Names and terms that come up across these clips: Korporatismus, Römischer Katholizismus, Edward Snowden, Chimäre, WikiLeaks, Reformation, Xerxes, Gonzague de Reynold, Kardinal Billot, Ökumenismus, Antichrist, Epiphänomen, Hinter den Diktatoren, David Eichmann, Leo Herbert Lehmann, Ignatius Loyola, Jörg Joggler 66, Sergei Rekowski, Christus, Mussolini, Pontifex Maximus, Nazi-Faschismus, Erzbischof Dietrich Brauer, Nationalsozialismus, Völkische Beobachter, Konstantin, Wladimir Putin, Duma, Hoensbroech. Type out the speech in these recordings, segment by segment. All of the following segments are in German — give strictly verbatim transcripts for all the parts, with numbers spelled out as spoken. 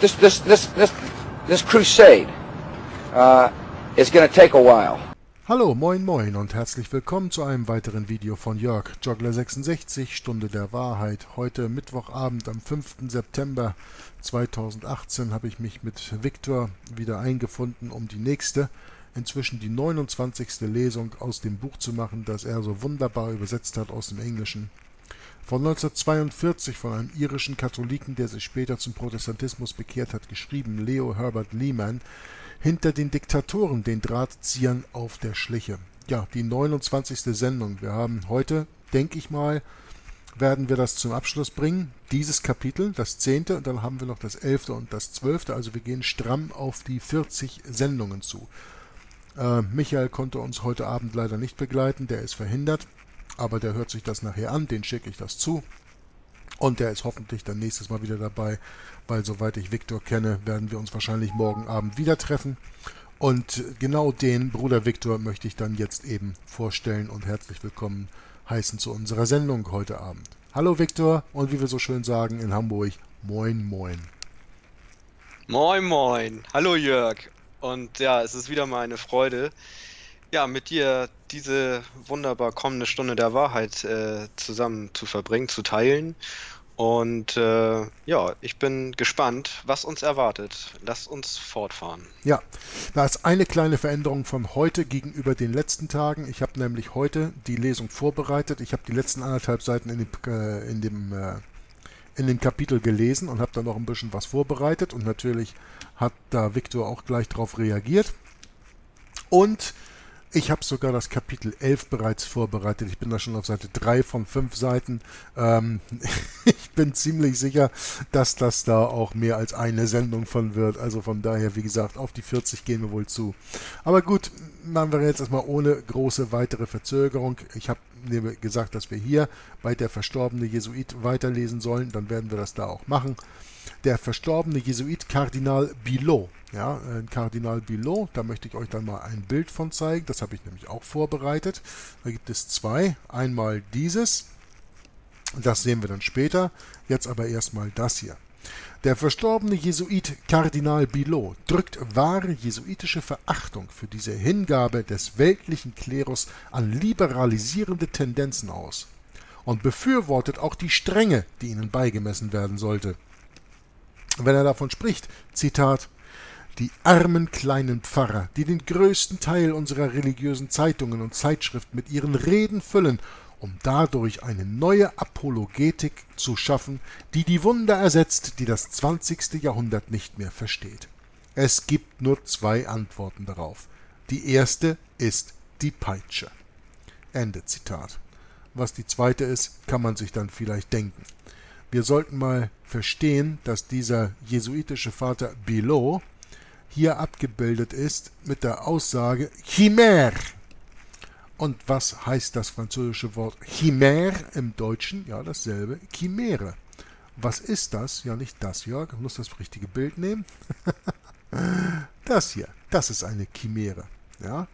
this, this, this, this, this crusade uh, is going to take a while. Hallo, moin moin und herzlich willkommen zu einem weiteren Video von Jörg Joggler sechsundsechzig, Stunde der Wahrheit. Heute Mittwochabend am fünften September zweitausendachtzehn habe ich mich mit Victor wieder eingefunden, um die nächste, inzwischen die neunundzwanzigste Lesung aus dem Buch zu machen, das er so wunderbar übersetzt hat aus dem Englischen. Von neunzehnhundertzweiundvierzig von einem irischen Katholiken, der sich später zum Protestantismus bekehrt hat, geschrieben, Leo Herbert Lehmann, Hinter den Diktatoren, den Drahtziehern auf der Schliche. Ja, die neunundzwanzigste Sendung. Wir haben heute, denke ich mal, werden wir das zum Abschluss bringen. Dieses Kapitel, das zehnte, und dann haben wir noch das elfte und das zwölfte. Also wir gehen stramm auf die vierzig Sendungen zu. Äh, Michael konnte uns heute Abend leider nicht begleiten, der ist verhindert. Aber der hört sich das nachher an, den schicke ich das zu. Und der ist hoffentlich dann nächstes Mal wieder dabei, weil soweit ich Victor kenne, werden wir uns wahrscheinlich morgen Abend wieder treffen. Und genau den Bruder Victor möchte ich dann jetzt eben vorstellen und herzlich willkommen heißen zu unserer Sendung heute Abend. Hallo Victor und wie wir so schön sagen in Hamburg, moin moin. Moin moin, hallo Jörg. Und ja, es ist wieder mal eine Freude, ja, mit dir diese wunderbar kommende Stunde der Wahrheit äh, zusammen zu verbringen, zu teilen. Und äh, ja, ich bin gespannt, was uns erwartet. Lasst uns fortfahren. Ja, da ist eine kleine Veränderung von heute gegenüber den letzten Tagen. Ich habe nämlich heute die Lesung vorbereitet. Ich habe die letzten anderthalb Seiten in dem, äh, in dem, äh, in dem Kapitel gelesen und habe da noch ein bisschen was vorbereitet. Und natürlich hat da Victor auch gleich drauf reagiert. Und ich habe sogar das Kapitel elf bereits vorbereitet. Ich bin da schon auf Seite drei von fünf Seiten. Ähm, ich bin ziemlich sicher, dass das da auch mehr als eine Sendung von wird. Also von daher, wie gesagt, auf die vierzig gehen wir wohl zu. Aber gut, machen wir jetzt erstmal ohne große weitere Verzögerung. Ich habe gesagt, dass wir hier bei der verstorbene Jesuit weiterlesen sollen. Dann werden wir das da auch machen. Der verstorbene Jesuit Kardinal Billot. Ja, Kardinal Billot, da möchte ich euch dann mal ein Bild von zeigen. Das habe ich nämlich auch vorbereitet. Da gibt es zwei. Einmal dieses, das sehen wir dann später. Jetzt aber erstmal das hier. Der verstorbene Jesuit Kardinal Billot drückt wahre jesuitische Verachtung für diese Hingabe des weltlichen Klerus an liberalisierende Tendenzen aus und befürwortet auch die Strenge, die ihnen beigemessen werden sollte. Wenn er davon spricht, Zitat, die armen kleinen Pfarrer, die den größten Teil unserer religiösen Zeitungen und Zeitschriften mit ihren Reden füllen, um dadurch eine neue Apologetik zu schaffen, die die Wunder ersetzt, die das zwanzigste Jahrhundert nicht mehr versteht. Es gibt nur zwei Antworten darauf. Die erste ist die Peitsche. Ende Zitat. Was die zweite ist, kann man sich dann vielleicht denken. Wir sollten mal verstehen, dass dieser jesuitische Vater Billot hier abgebildet ist mit der Aussage Chimäre. Und was heißt das französische Wort Chimäre im Deutschen? Ja, dasselbe, Chimäre. Was ist das? Ja, nicht das, Jörg. Ich muss das richtige Bild nehmen. Das hier, das ist eine Chimäre. Ja?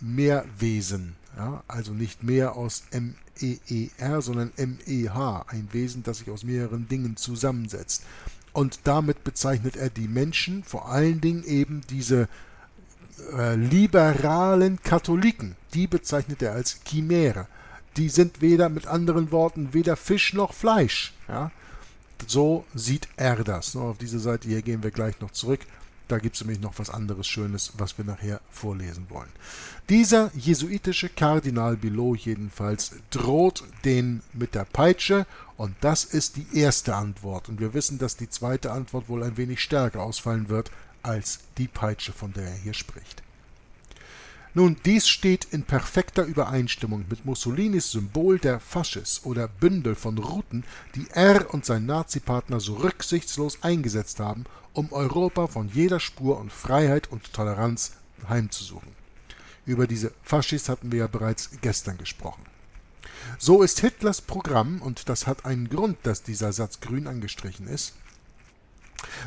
Mehrwesen. Ja, also nicht mehr aus M E E R, sondern M E H, ein Wesen, das sich aus mehreren Dingen zusammensetzt. Und damit bezeichnet er die Menschen, vor allen Dingen eben diese äh, liberalen Katholiken, die bezeichnet er als Chimäre. Die sind weder, mit anderen Worten, weder Fisch noch Fleisch. Ja? So sieht er das. Auf diese Seite hier gehen wir gleich noch zurück. Da gibt es nämlich noch was anderes Schönes, was wir nachher vorlesen wollen. Dieser jesuitische Kardinal Billot jedenfalls droht den mit der Peitsche und das ist die erste Antwort. Und wir wissen, dass die zweite Antwort wohl ein wenig stärker ausfallen wird als die Peitsche, von der er hier spricht. Nun, dies steht in perfekter Übereinstimmung mit Mussolinis Symbol der Faschis oder Bündel von Ruten, die er und sein Nazi-Partner so rücksichtslos eingesetzt haben, um Europa von jeder Spur und Freiheit und Toleranz heimzusuchen. Über diese Faschis hatten wir ja bereits gestern gesprochen. So ist Hitlers Programm, und das hat einen Grund, dass dieser Satz grün angestrichen ist,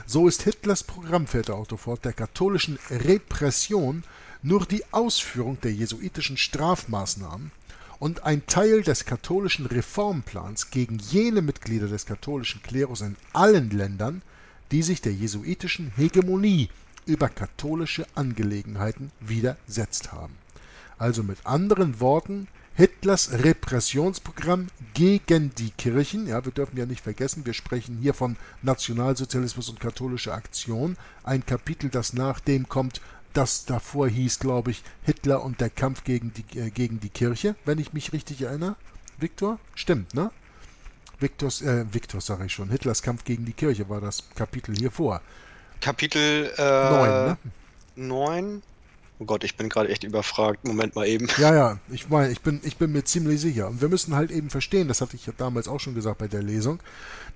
so ist Hitlers Programm, fährt der Autor fort, der katholischen Repression nur die Ausführung der jesuitischen Strafmaßnahmen und ein Teil des katholischen Reformplans gegen jene Mitglieder des katholischen Klerus in allen Ländern, die sich der jesuitischen Hegemonie über katholische Angelegenheiten widersetzt haben. Also mit anderen Worten, Hitlers Repressionsprogramm gegen die Kirchen, ja, wir dürfen ja nicht vergessen, wir sprechen hier von Nationalsozialismus und katholische Aktion, ein Kapitel, das nach dem kommt, das davor hieß, glaube ich, Hitler und der Kampf gegen die, äh, gegen die Kirche, wenn ich mich richtig erinnere. Victor? Stimmt, ne? Victors, äh, Victor sage ich schon, Hitlers Kampf gegen die Kirche war das Kapitel hier vor. Kapitel äh, neun, ne? Oh Gott, ich bin gerade echt überfragt. Moment mal eben. Ja, ja, ich meine, ich bin, ich bin mir ziemlich sicher. Und wir müssen halt eben verstehen, das hatte ich ja damals auch schon gesagt bei der Lesung,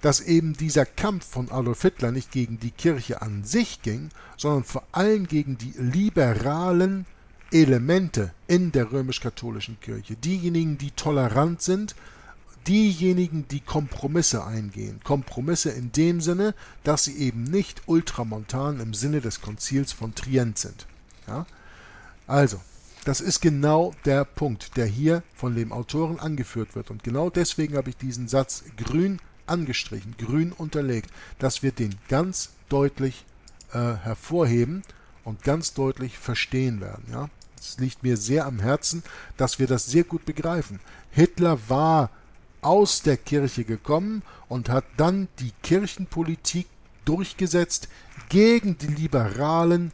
dass eben dieser Kampf von Adolf Hitler nicht gegen die Kirche an sich ging, sondern vor allem gegen die liberalen Elemente in der römisch-katholischen Kirche. Diejenigen, die tolerant sind, diejenigen, die Kompromisse eingehen. Kompromisse in dem Sinne, dass sie eben nicht ultramontan im Sinne des Konzils von Trient sind. Ja? Also, das ist genau der Punkt, der hier von dem Autoren angeführt wird. Und genau deswegen habe ich diesen Satz grün angestrichen, grün unterlegt, dass wir den ganz deutlich äh, hervorheben und ganz deutlich verstehen werden. Ja? Es liegt mir sehr am Herzen, dass wir das sehr gut begreifen. Hitler war aus der Kirche gekommen und hat dann die Kirchenpolitik durchgesetzt gegen die liberalen,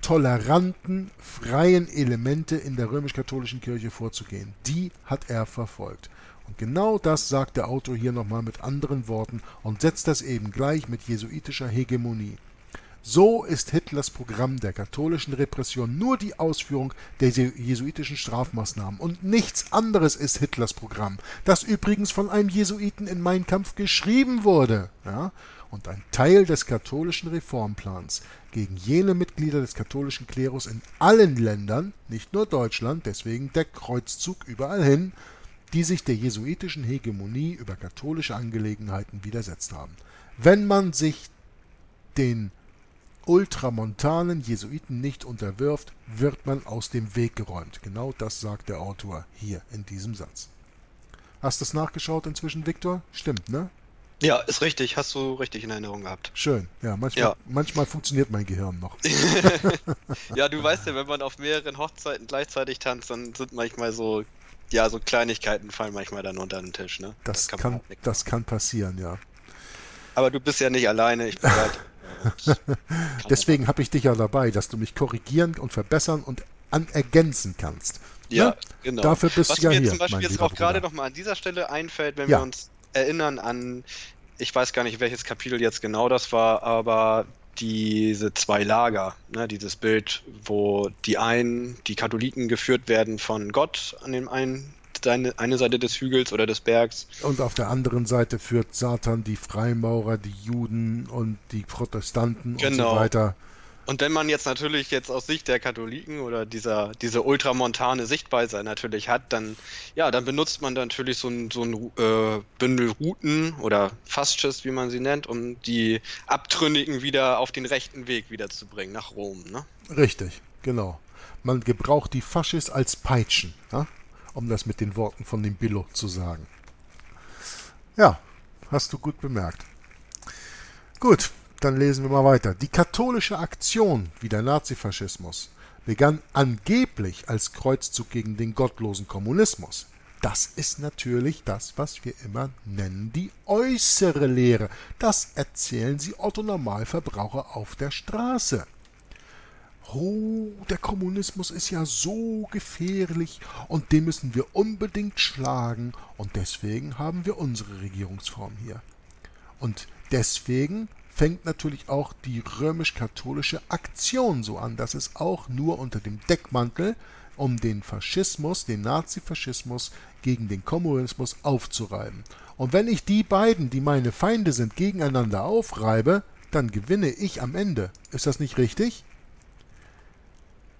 toleranten, freien Elemente in der römisch-katholischen Kirche vorzugehen. Die hat er verfolgt. Und genau das sagt der Autor hier nochmal mit anderen Worten und setzt das eben gleich mit jesuitischer Hegemonie. So ist Hitlers Programm der katholischen Repression nur die Ausführung der jesuitischen Strafmaßnahmen und nichts anderes ist Hitlers Programm, das übrigens von einem Jesuiten in Mein Kampf geschrieben wurde, ja? Und ein Teil des katholischen Reformplans gegen jene Mitglieder des katholischen Klerus in allen Ländern, nicht nur Deutschland, deswegen der Kreuzzug überall hin, die sich der jesuitischen Hegemonie über katholische Angelegenheiten widersetzt haben. Wenn man sich den ultramontanen Jesuiten nicht unterwirft, wird man aus dem Weg geräumt. Genau das sagt der Autor hier in diesem Satz. Hast du es nachgeschaut inzwischen, Victor? Stimmt, ne? Ja, ist richtig. Hast du richtig in Erinnerung gehabt. Schön. Ja, manchmal, ja. manchmal funktioniert mein Gehirn noch. Ja, du weißt ja, wenn man auf mehreren Hochzeiten gleichzeitig tanzt, dann sind manchmal so, ja, so Kleinigkeiten fallen manchmal dann unter den Tisch, ne? Das, das, kann, kann, das kann passieren, ja. Aber du bist ja nicht alleine. Ich bin halt deswegen habe ich dich ja dabei, dass du mich korrigieren und verbessern und ergänzen kannst. Ja, ne? Genau. Dafür bist Was du ja hier, Was mir zum Beispiel jetzt auch gerade nochmal an dieser Stelle einfällt, wenn ja. wir uns erinnern an, ich weiß gar nicht, welches Kapitel jetzt genau das war, aber diese zwei Lager, ne, dieses Bild, wo die einen, die Katholiken, geführt werden von Gott an dem einen, seine, eine Seite des Hügels oder des Bergs. Und auf der anderen Seite führt Satan die Freimaurer, die Juden und die Protestanten genau. und so weiter. Und wenn man jetzt natürlich jetzt aus Sicht der Katholiken oder dieser diese ultramontane Sichtweise natürlich hat, dann ja, dann benutzt man natürlich so ein, so ein äh, Bündel Routen oder Fastschiss, wie man sie nennt, um die Abtrünnigen wieder auf den rechten Weg wiederzubringen nach Rom. Ne? Richtig, genau. Man gebraucht die Faschis als Peitschen, ja? Um das mit den Worten von dem Billot zu sagen. Ja, hast du gut bemerkt. Gut. Dann lesen wir mal weiter. Die katholische Aktion, wie der Nazi-Faschismus, begann angeblich als Kreuzzug gegen den gottlosen Kommunismus. Das ist natürlich das, was wir immer nennen, die äußere Lehre. Das erzählen sie Otto Normalverbraucher auf der Straße. Oh, der Kommunismus ist ja so gefährlich und den müssen wir unbedingt schlagen und deswegen haben wir unsere Regierungsform hier. Und deswegen fängt natürlich auch die römisch-katholische Aktion so an. Das ist auch nur unter dem Deckmantel, um den Faschismus, den Nazi-Faschismus gegen den Kommunismus aufzureiben. Und wenn ich die beiden, die meine Feinde sind, gegeneinander aufreibe, dann gewinne ich am Ende. Ist das nicht richtig?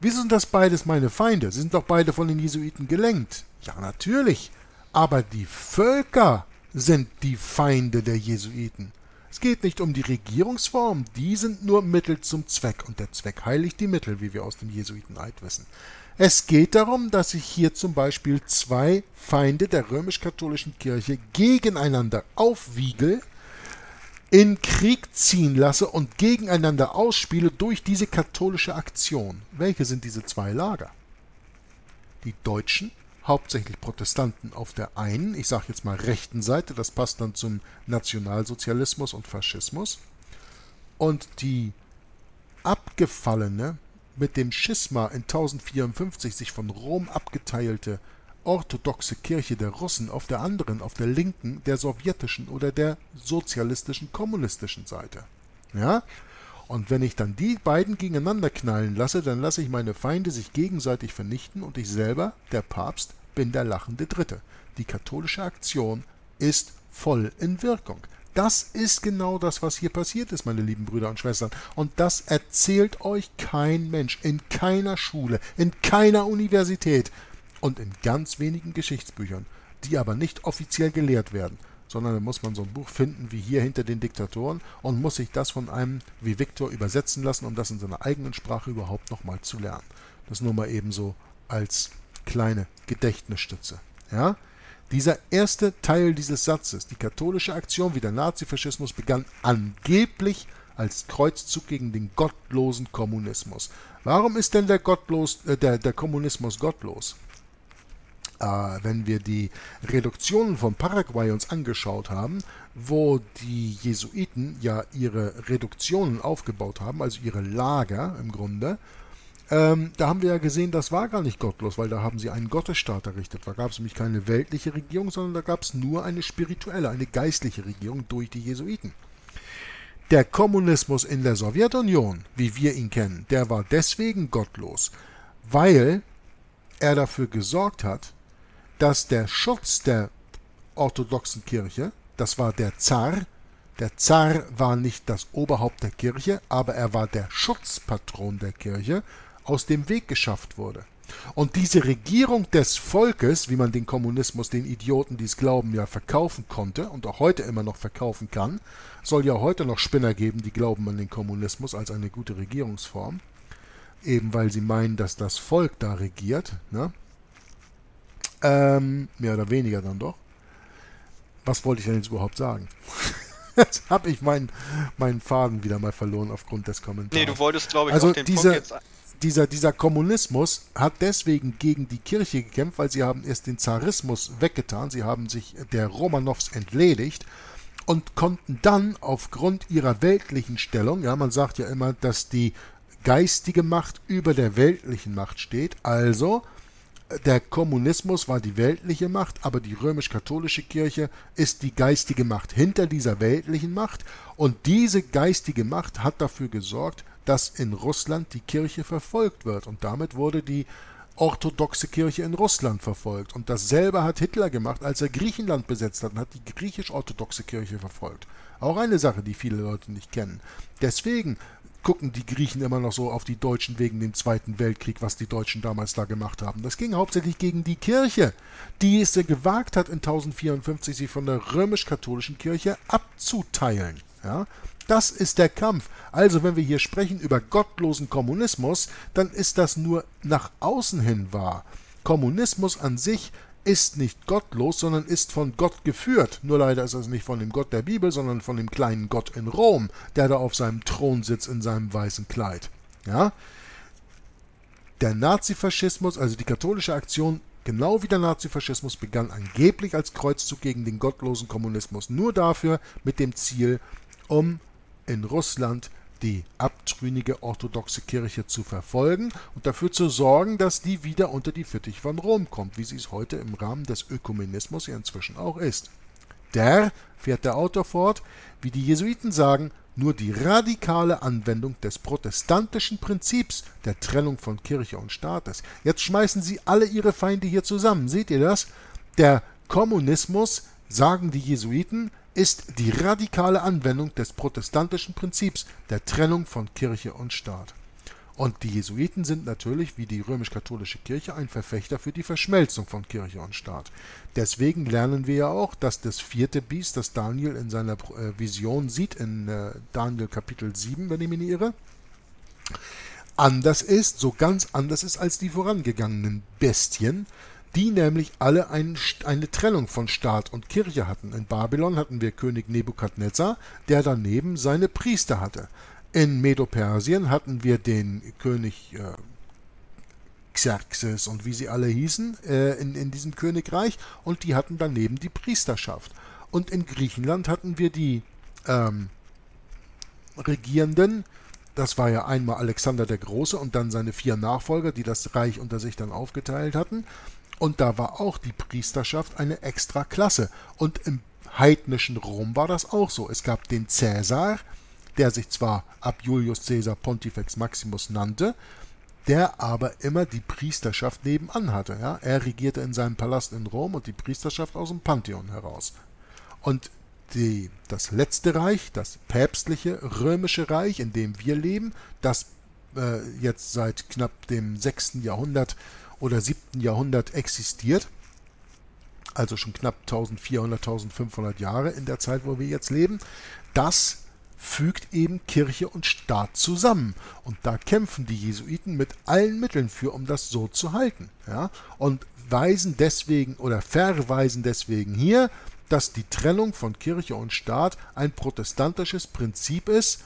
Wieso sind das beides meine Feinde? Sie sind doch beide von den Jesuiten gelenkt. Ja, natürlich. Aber die Völker sind die Feinde der Jesuiten. Es geht nicht um die Regierungsform, die sind nur Mittel zum Zweck und der Zweck heiligt die Mittel, wie wir aus dem Jesuiteneid wissen. Es geht darum, dass sich hier zum Beispiel zwei Feinde der römisch-katholischen Kirche gegeneinander aufwiegel, in Krieg ziehen lasse und gegeneinander ausspiele durch diese katholische Aktion. Welche sind diese zwei Lager? Die Deutschen, hauptsächlich Protestanten auf der einen, ich sage jetzt mal rechten Seite, das passt dann zum Nationalsozialismus und Faschismus, und die abgefallene, mit dem Schisma in tausendvierundfünfzig sich von Rom abgeteilte orthodoxe Kirche der Russen auf der anderen, auf der linken, der sowjetischen oder der sozialistischen, kommunistischen Seite. Ja? Und wenn ich dann die beiden gegeneinander knallen lasse, dann lasse ich meine Feinde sich gegenseitig vernichten und ich selber, der Papst, bin der lachende Dritte. Die katholische Aktion ist voll in Wirkung. Das ist genau das, was hier passiert ist, meine lieben Brüder und Schwestern. Und das erzählt euch kein Mensch, in keiner Schule, in keiner Universität und in ganz wenigen Geschichtsbüchern, die aber nicht offiziell gelehrt werden, sondern da muss man so ein Buch finden wie hier Hinter den Diktatoren und muss sich das von einem wie Victor übersetzen lassen, um das in seiner eigenen Sprache überhaupt nochmal zu lernen. Das nur mal eben so als kleine Gedächtnisstütze. Ja? Dieser erste Teil dieses Satzes, die katholische Aktion wie der Nazi-Faschismus, begann angeblich als Kreuzzug gegen den gottlosen Kommunismus. Warum ist denn der, gottlos, äh, der, der Kommunismus gottlos? Äh, wenn wir die Reduktionen von Paraguay uns angeschaut haben, wo die Jesuiten ja ihre Reduktionen aufgebaut haben, also ihre Lager im Grunde, Ähm, da haben wir ja gesehen, das war gar nicht gottlos, weil da haben sie einen Gottesstaat errichtet. Da gab es nämlich keine weltliche Regierung, sondern da gab es nur eine spirituelle, eine geistliche Regierung durch die Jesuiten. Der Kommunismus in der Sowjetunion, wie wir ihn kennen, der war deswegen gottlos, weil er dafür gesorgt hat, dass der Schutz der orthodoxen Kirche, das war der Zar, der Zar war nicht das Oberhaupt der Kirche, aber er war der Schutzpatron der Kirche, aus dem Weg geschafft wurde. Und diese Regierung des Volkes, wie man den Kommunismus den Idioten, die es glauben, ja verkaufen konnte und auch heute immer noch verkaufen kann, soll ja heute noch Spinner geben, die glauben an den Kommunismus als eine gute Regierungsform, eben weil sie meinen, dass das Volk da regiert, ne? ähm, mehr oder weniger dann doch. Was wollte ich denn jetzt überhaupt sagen? Jetzt habe ich meinen, meinen Faden wieder mal verloren aufgrund des Kommentars. Nee, du wolltest, glaube ich, also auf den diese, Punkt jetzt... Dieser, dieser Kommunismus hat deswegen gegen die Kirche gekämpft, weil sie haben erst den Zarismus weggetan, sie haben sich der Romanows entledigt und konnten dann aufgrund ihrer weltlichen Stellung, ja, man sagt ja immer, dass die geistige Macht über der weltlichen Macht steht, also der Kommunismus war die weltliche Macht, aber die römisch-katholische Kirche ist die geistige Macht hinter dieser weltlichen Macht und diese geistige Macht hat dafür gesorgt, dass in Russland die Kirche verfolgt wird und damit wurde die orthodoxe Kirche in Russland verfolgt und dasselbe hat Hitler gemacht, als er Griechenland besetzt hat und hat die griechisch-orthodoxe Kirche verfolgt. Auch eine Sache, die viele Leute nicht kennen. Deswegen gucken die Griechen immer noch so auf die Deutschen wegen dem Zweiten Weltkrieg, was die Deutschen damals da gemacht haben. Das ging hauptsächlich gegen die Kirche, die es gewagt hat, in tausendvierundfünfzig sich von der römisch-katholischen Kirche abzuteilen. Ja? Das ist der Kampf. Also wenn wir hier sprechen über gottlosen Kommunismus, dann ist das nur nach außen hin wahr. Kommunismus an sich ist nicht gottlos, sondern ist von Gott geführt. Nur leider ist das nicht von dem Gott der Bibel, sondern von dem kleinen Gott in Rom, der da auf seinem Thron sitzt in seinem weißen Kleid. Ja? Der Nazifaschismus, also die katholische Aktion, genau wie der Nazifaschismus, begann angeblich als Kreuzzug gegen den gottlosen Kommunismus. Nur dafür mit dem Ziel, um in Russland die abtrünnige orthodoxe Kirche zu verfolgen und dafür zu sorgen, dass die wieder unter die Fittiche von Rom kommt, wie sie es heute im Rahmen des Ökumenismus ja inzwischen auch ist. Der, fährt der Autor fort, wie die Jesuiten sagen, nur die radikale Anwendung des protestantischen Prinzips der Trennung von Kirche und Staates. Jetzt schmeißen sie alle ihre Feinde hier zusammen, seht ihr das? Der Kommunismus, sagen die Jesuiten, ist die radikale Anwendung des protestantischen Prinzips der Trennung von Kirche und Staat. Und die Jesuiten sind natürlich, wie die römisch-katholische Kirche, ein Verfechter für die Verschmelzung von Kirche und Staat. Deswegen lernen wir ja auch, dass das vierte Biest, das Daniel in seiner Vision sieht, in Daniel Kapitel sieben, wenn ich mich nicht irre, anders ist, so ganz anders ist als die vorangegangenen Bestien, die nämlich alle ein, eine Trennung von Staat und Kirche hatten. In Babylon hatten wir König Nebukadnezar, der daneben seine Priester hatte. In Medo-Persien hatten wir den König äh, Xerxes und wie sie alle hießen äh, in, in diesem Königreich, und die hatten daneben die Priesterschaft. Und in Griechenland hatten wir die ähm, Regierenden, das war ja einmal Alexander der Große und dann seine vier Nachfolger, die das Reich unter sich dann aufgeteilt hatten. Und da war auch die Priesterschaft eine extra Klasse. Und im heidnischen Rom war das auch so. Es gab den Cäsar, der sich zwar ab Julius Caesar Pontifex Maximus nannte, der aber immer die Priesterschaft nebenan hatte. Ja? Er regierte in seinem Palast in Rom und die Priesterschaft aus dem Pantheon heraus. Und die, das letzte Reich, das päpstliche römische Reich, in dem wir leben, das äh, jetzt seit knapp dem sechsten Jahrhundert oder siebten Jahrhundert existiert, also schon knapp vierzehnhundert, fünfzehnhundert Jahre in der Zeit, wo wir jetzt leben, das fügt eben Kirche und Staat zusammen. Und da kämpfen die Jesuiten mit allen Mitteln für, um das so zu halten. Ja? Und weisen deswegen oder verweisen deswegen hier, dass die Trennung von Kirche und Staat ein protestantisches Prinzip ist,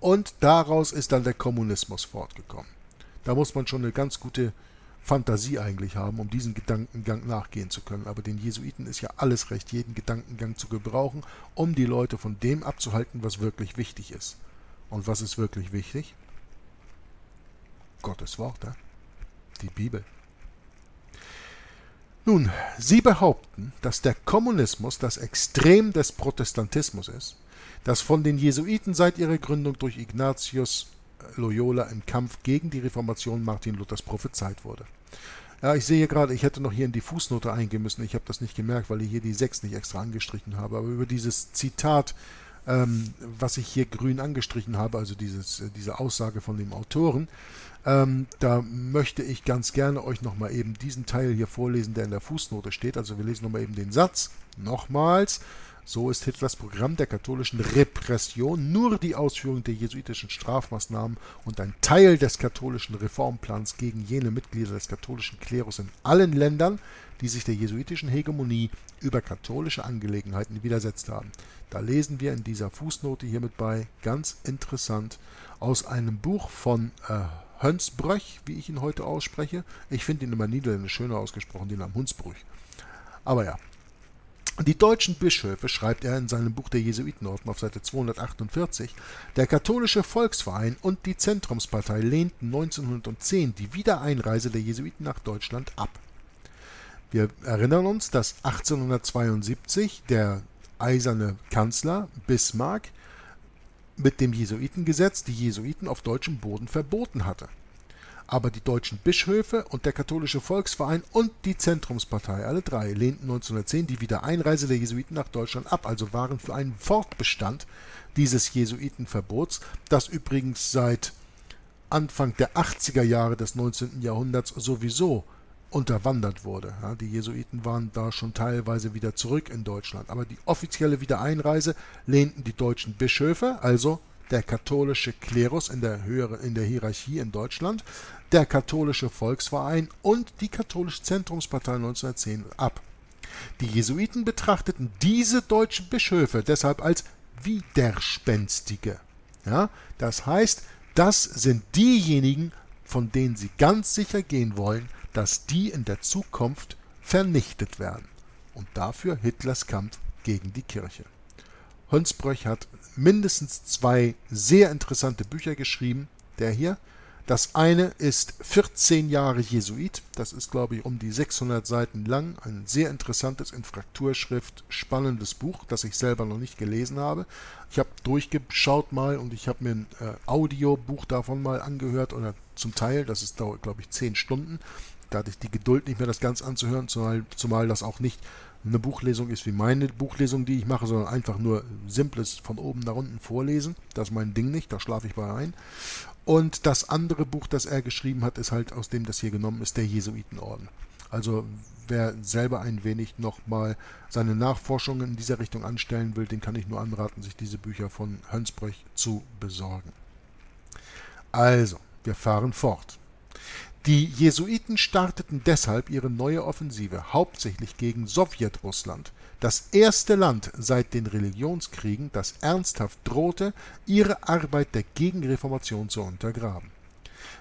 und daraus ist dann der Kommunismus fortgekommen. Da muss man schon eine ganz gute Fantasie eigentlich haben, um diesen Gedankengang nachgehen zu können. Aber den Jesuiten ist ja alles recht, jeden Gedankengang zu gebrauchen, um die Leute von dem abzuhalten, was wirklich wichtig ist. Und was ist wirklich wichtig? Gottes Wort, ja? Die Bibel. Nun, sie behaupten, dass der Kommunismus das Extrem des Protestantismus ist, das von den Jesuiten seit ihrer Gründung durch Ignatius Loyola im Kampf gegen die Reformation Martin Luthers prophezeit wurde. Ja, ich sehe gerade, ich hätte noch hier in die Fußnote eingehen müssen. Ich habe das nicht gemerkt, weil ich hier die sechs nicht extra angestrichen habe. Aber über dieses Zitat, ähm, was ich hier grün angestrichen habe, also dieses, diese Aussage von dem Autoren, ähm, da möchte ich ganz gerne euch nochmal eben diesen Teil hier vorlesen, der in der Fußnote steht. Also wir lesen nochmal eben den Satz. Nochmals. So ist Hitlers Programm der katholischen Repression nur die Ausführung der jesuitischen Strafmaßnahmen und ein Teil des katholischen Reformplans gegen jene Mitglieder des katholischen Klerus in allen Ländern, die sich der jesuitischen Hegemonie über katholische Angelegenheiten widersetzt haben. Da lesen wir in dieser Fußnote hiermit bei, ganz interessant, aus einem Buch von äh, Hoensbroech, wie ich ihn heute ausspreche. Ich finde ihn immer niederländisch schöner ausgesprochen, den Namen Hoensbroech. Aber ja. Die deutschen Bischöfe, schreibt er in seinem Buch der Jesuitenorden auf Seite zweihundertachtundvierzig, der katholische Volksverein und die Zentrumspartei lehnten neunzehnhundertzehn die Wiedereinreise der Jesuiten nach Deutschland ab. Wir erinnern uns, dass achtzehnhundertzweiundsiebzig der eiserne Kanzler Bismarck mit dem Jesuitengesetz die Jesuiten auf deutschem Boden verboten hatte. Aber die deutschen Bischöfe und der katholische Volksverein und die Zentrumspartei, alle drei, lehnten neunzehnhundertzehn die Wiedereinreise der Jesuiten nach Deutschland ab, also waren für einen Fortbestand dieses Jesuitenverbots, das übrigens seit Anfang der achtziger Jahre des neunzehnten Jahrhunderts sowieso unterwandert wurde. Die Jesuiten waren da schon teilweise wieder zurück in Deutschland, aber die offizielle Wiedereinreise lehnten die deutschen Bischöfe, also der katholische Klerus in der höheren, in der Hierarchie in Deutschland, der katholische Volksverein und die katholische Zentrumspartei neunzehnhundertzehn ab. Die Jesuiten betrachteten diese deutschen Bischöfe deshalb als Widerspenstige. Ja, das heißt, das sind diejenigen, von denen sie ganz sicher gehen wollen, dass die in der Zukunft vernichtet werden. Und dafür Hitlers Kampf gegen die Kirche. Hoensbroech hat mindestens zwei sehr interessante Bücher geschrieben, der hier. Das eine ist vierzehn Jahre Jesuit, das ist glaube ich um die sechshundert Seiten lang, ein sehr interessantes, in Frakturschrift spannendes Buch, das ich selber noch nicht gelesen habe. Ich habe durchgeschaut mal und ich habe mir ein äh, Audiobuch davon mal angehört, oder zum Teil, das ist, dauert glaube ich zehn Stunden. Da hatte ich die Geduld nicht mehr, das Ganze anzuhören, zumal, zumal das auch nicht eine Buchlesung ist wie meine Buchlesung, die ich mache, sondern einfach nur simples von oben nach unten vorlesen. Das ist mein Ding nicht, da schlafe ich bei ein. Und das andere Buch, das er geschrieben hat, ist halt aus dem, das hier genommen ist, der Jesuitenorden. Also wer selber ein wenig nochmal seine Nachforschungen in dieser Richtung anstellen will, den kann ich nur anraten, sich diese Bücher von Hoensbroech zu besorgen. Also, Wir fahren fort. Die Jesuiten starteten deshalb ihre neue Offensive hauptsächlich gegen Sowjetrussland, das erste Land seit den Religionskriegen, das ernsthaft drohte, ihre Arbeit der Gegenreformation zu untergraben.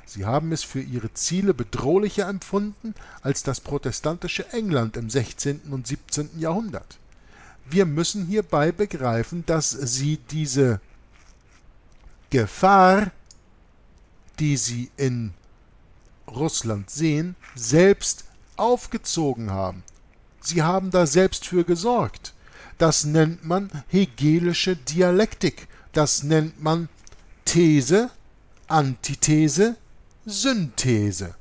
Sie haben es für ihre Ziele bedrohlicher empfunden als das protestantische England im sechzehnten und siebzehnten Jahrhundert. Wir müssen hierbei begreifen, dass sie diese Gefahr, die sie in Russland sehen, selbst aufgezogen haben. Sie haben da selbst für gesorgt. Das nennt man hegelische Dialektik. Das nennt man These, Antithese, Synthese.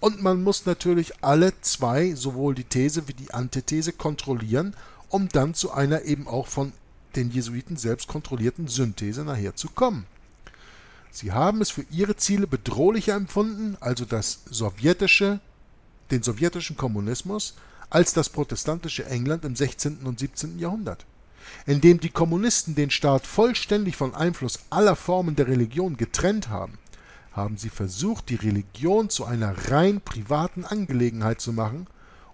Und man muss natürlich alle zwei, sowohl die These wie die Antithese, kontrollieren, um dann zu einer eben auch von den Jesuiten selbst kontrollierten Synthese nachher zu kommen. Sie haben es für ihre Ziele bedrohlicher empfunden, also das sowjetische, den sowjetischen Kommunismus, als das protestantische England im sechzehnten und siebzehnten Jahrhundert. Indem die Kommunisten den Staat vollständig von Einfluss aller Formen der Religion getrennt haben, haben sie versucht, die Religion zu einer rein privaten Angelegenheit zu machen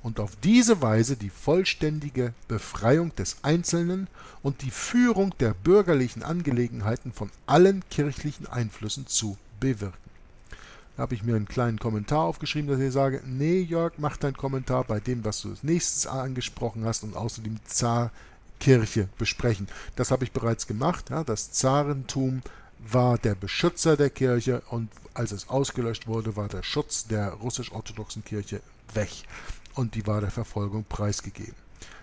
und auf diese Weise die vollständige Befreiung des Einzelnen und die Führung der bürgerlichen Angelegenheiten von allen kirchlichen Einflüssen zu bewirken. Da habe ich mir einen kleinen Kommentar aufgeschrieben, dass ich sage, nee Jörg, mach deinen Kommentar bei dem, was du als nächstes angesprochen hast und außerdem Zarkirche besprechen. Das habe ich bereits gemacht, ja, das Zarentum war der Beschützer der Kirche und als es ausgelöscht wurde, war der Schutz der russisch-orthodoxen Kirche weg. Und die war der Verfolgung preisgegeben.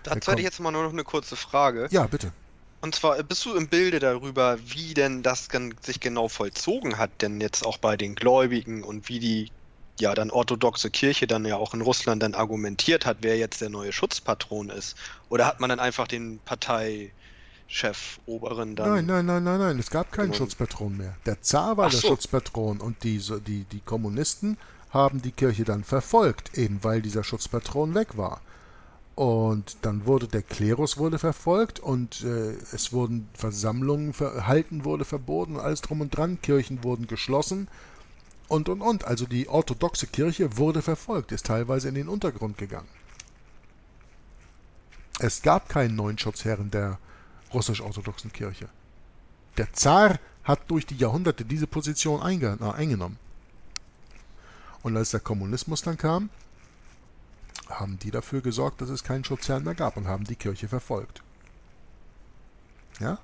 Dazu hätte ich jetzt mal nur noch eine kurze Frage. Ja, bitte. Und zwar, bist du im Bilde darüber, wie denn das sich genau vollzogen hat, denn jetzt auch bei den Gläubigen und wie die ja dann orthodoxe Kirche dann ja auch in Russland dann argumentiert hat, wer jetzt der neue Schutzpatron ist? Oder hat man dann einfach den Parteichef, Oberen dann... Nein, nein, nein, nein, nein, es gab keinen Schutzpatron mehr. Der Zar war der Schutzpatron und die, die, die Kommunisten haben die Kirche dann verfolgt, eben weil dieser Schutzpatron weg war. Und dann wurde der Klerus wurde verfolgt und äh, es wurden Versammlungen verhalten, wurde verboten, alles drum und dran, Kirchen wurden geschlossen und, und, und. Also die orthodoxe Kirche wurde verfolgt, ist teilweise in den Untergrund gegangen. Es gab keinen neuen Schutzherren der russisch-orthodoxen Kirche. Der Zar hat durch die Jahrhunderte diese Position einge na, eingenommen. Und als der Kommunismus dann kam, haben die dafür gesorgt, dass es keinen Schutzherrn mehr gab und haben die Kirche verfolgt. Ja?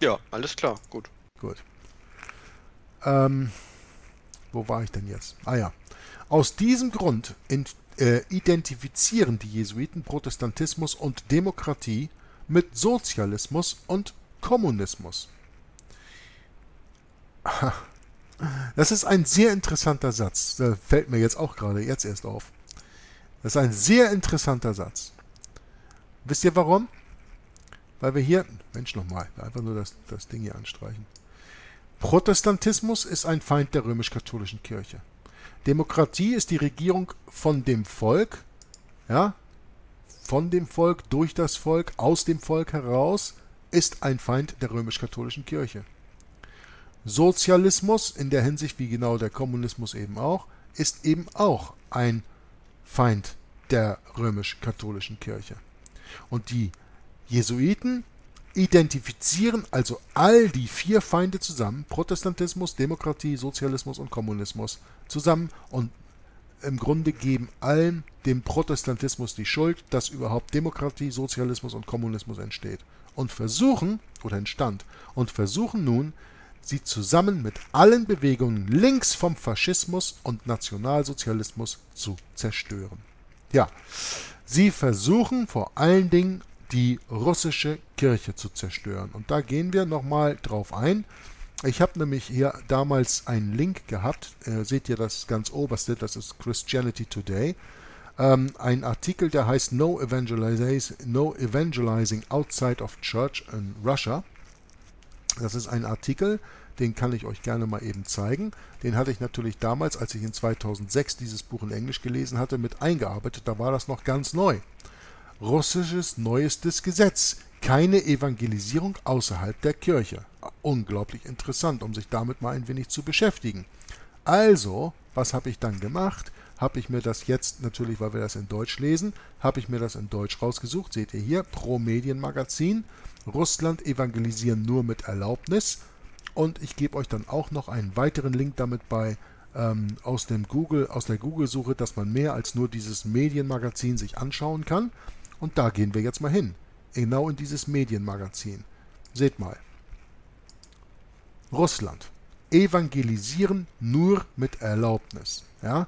Ja, alles klar, gut. Gut. Ähm, wo war ich denn jetzt? Ah ja. Aus diesem Grund identifizieren die Jesuiten Protestantismus und Demokratie mit Sozialismus und Kommunismus. Ha. Das ist ein sehr interessanter Satz. Der fällt mir jetzt auch gerade jetzt erst auf. Das ist ein sehr interessanter Satz. Wisst ihr warum? Weil wir hier... Mensch, nochmal. Einfach nur das, das Ding hier anstreichen. Protestantismus ist ein Feind der römisch-katholischen Kirche. Demokratie ist die Regierung von dem Volk. Ja? Von dem Volk, durch das Volk, aus dem Volk heraus, ist ein Feind der römisch-katholischen Kirche. Sozialismus, in der Hinsicht wie genau der Kommunismus eben auch, ist eben auch ein Feind der römisch-katholischen Kirche. Und die Jesuiten identifizieren also all die vier Feinde zusammen, Protestantismus, Demokratie, Sozialismus und Kommunismus zusammen und im Grunde geben allen dem Protestantismus die Schuld, dass überhaupt Demokratie, Sozialismus und Kommunismus entsteht und versuchen, oder entstand, und versuchen nun, sie zusammen mit allen Bewegungen links vom Faschismus und Nationalsozialismus zu zerstören. Ja, sie versuchen vor allen Dingen die russische Kirche zu zerstören. Und da gehen wir nochmal drauf ein. Ich habe nämlich hier damals einen Link gehabt, äh, seht ihr das ganz oberste, das ist Christianity Today. Ähm, ein Artikel, der heißt No Evangelizing, No Evangelizing Outside of Church in Russia. Das ist ein Artikel, den kann ich euch gerne mal eben zeigen. Den hatte ich natürlich damals, als ich in zweitausendsechs dieses Buch in Englisch gelesen hatte, mit eingearbeitet. Da war das noch ganz neu. Russisches neuestes Gesetz keine Evangelisierung außerhalb der Kirche. Unglaublich interessant, um sich damit mal ein wenig zu beschäftigen. Also, was habe ich dann gemacht? Habe ich mir das jetzt, natürlich, weil wir das in Deutsch lesen, habe ich mir das in Deutsch rausgesucht. Seht ihr hier, Pro Medienmagazin, Russland evangelisieren nur mit Erlaubnis. Und ich gebe euch dann auch noch einen weiteren Link damit bei ähm, aus dem Google, aus der Google-Suche, dass man mehr als nur dieses Medienmagazin sich anschauen kann. Und da gehen wir jetzt mal hin. Genau in dieses Medienmagazin. Seht mal. Russland. Evangelisieren nur mit Erlaubnis. Ja?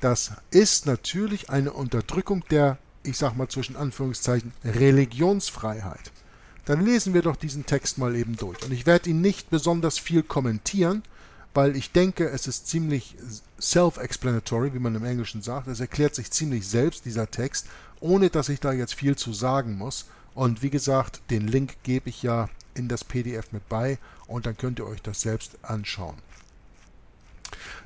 Das ist natürlich eine Unterdrückung der, ich sag mal zwischen Anführungszeichen, Religionsfreiheit. Dann lesen wir doch diesen Text mal eben durch. Und ich werde ihn nicht besonders viel kommentieren, weil ich denke, es ist ziemlich self-explanatory, wie man im Englischen sagt. Es erklärt sich ziemlich selbst, dieser Text, ohne dass ich da jetzt viel zu sagen muss. Und wie gesagt, den Link gebe ich ja in das P D F mit bei und dann könnt ihr euch das selbst anschauen.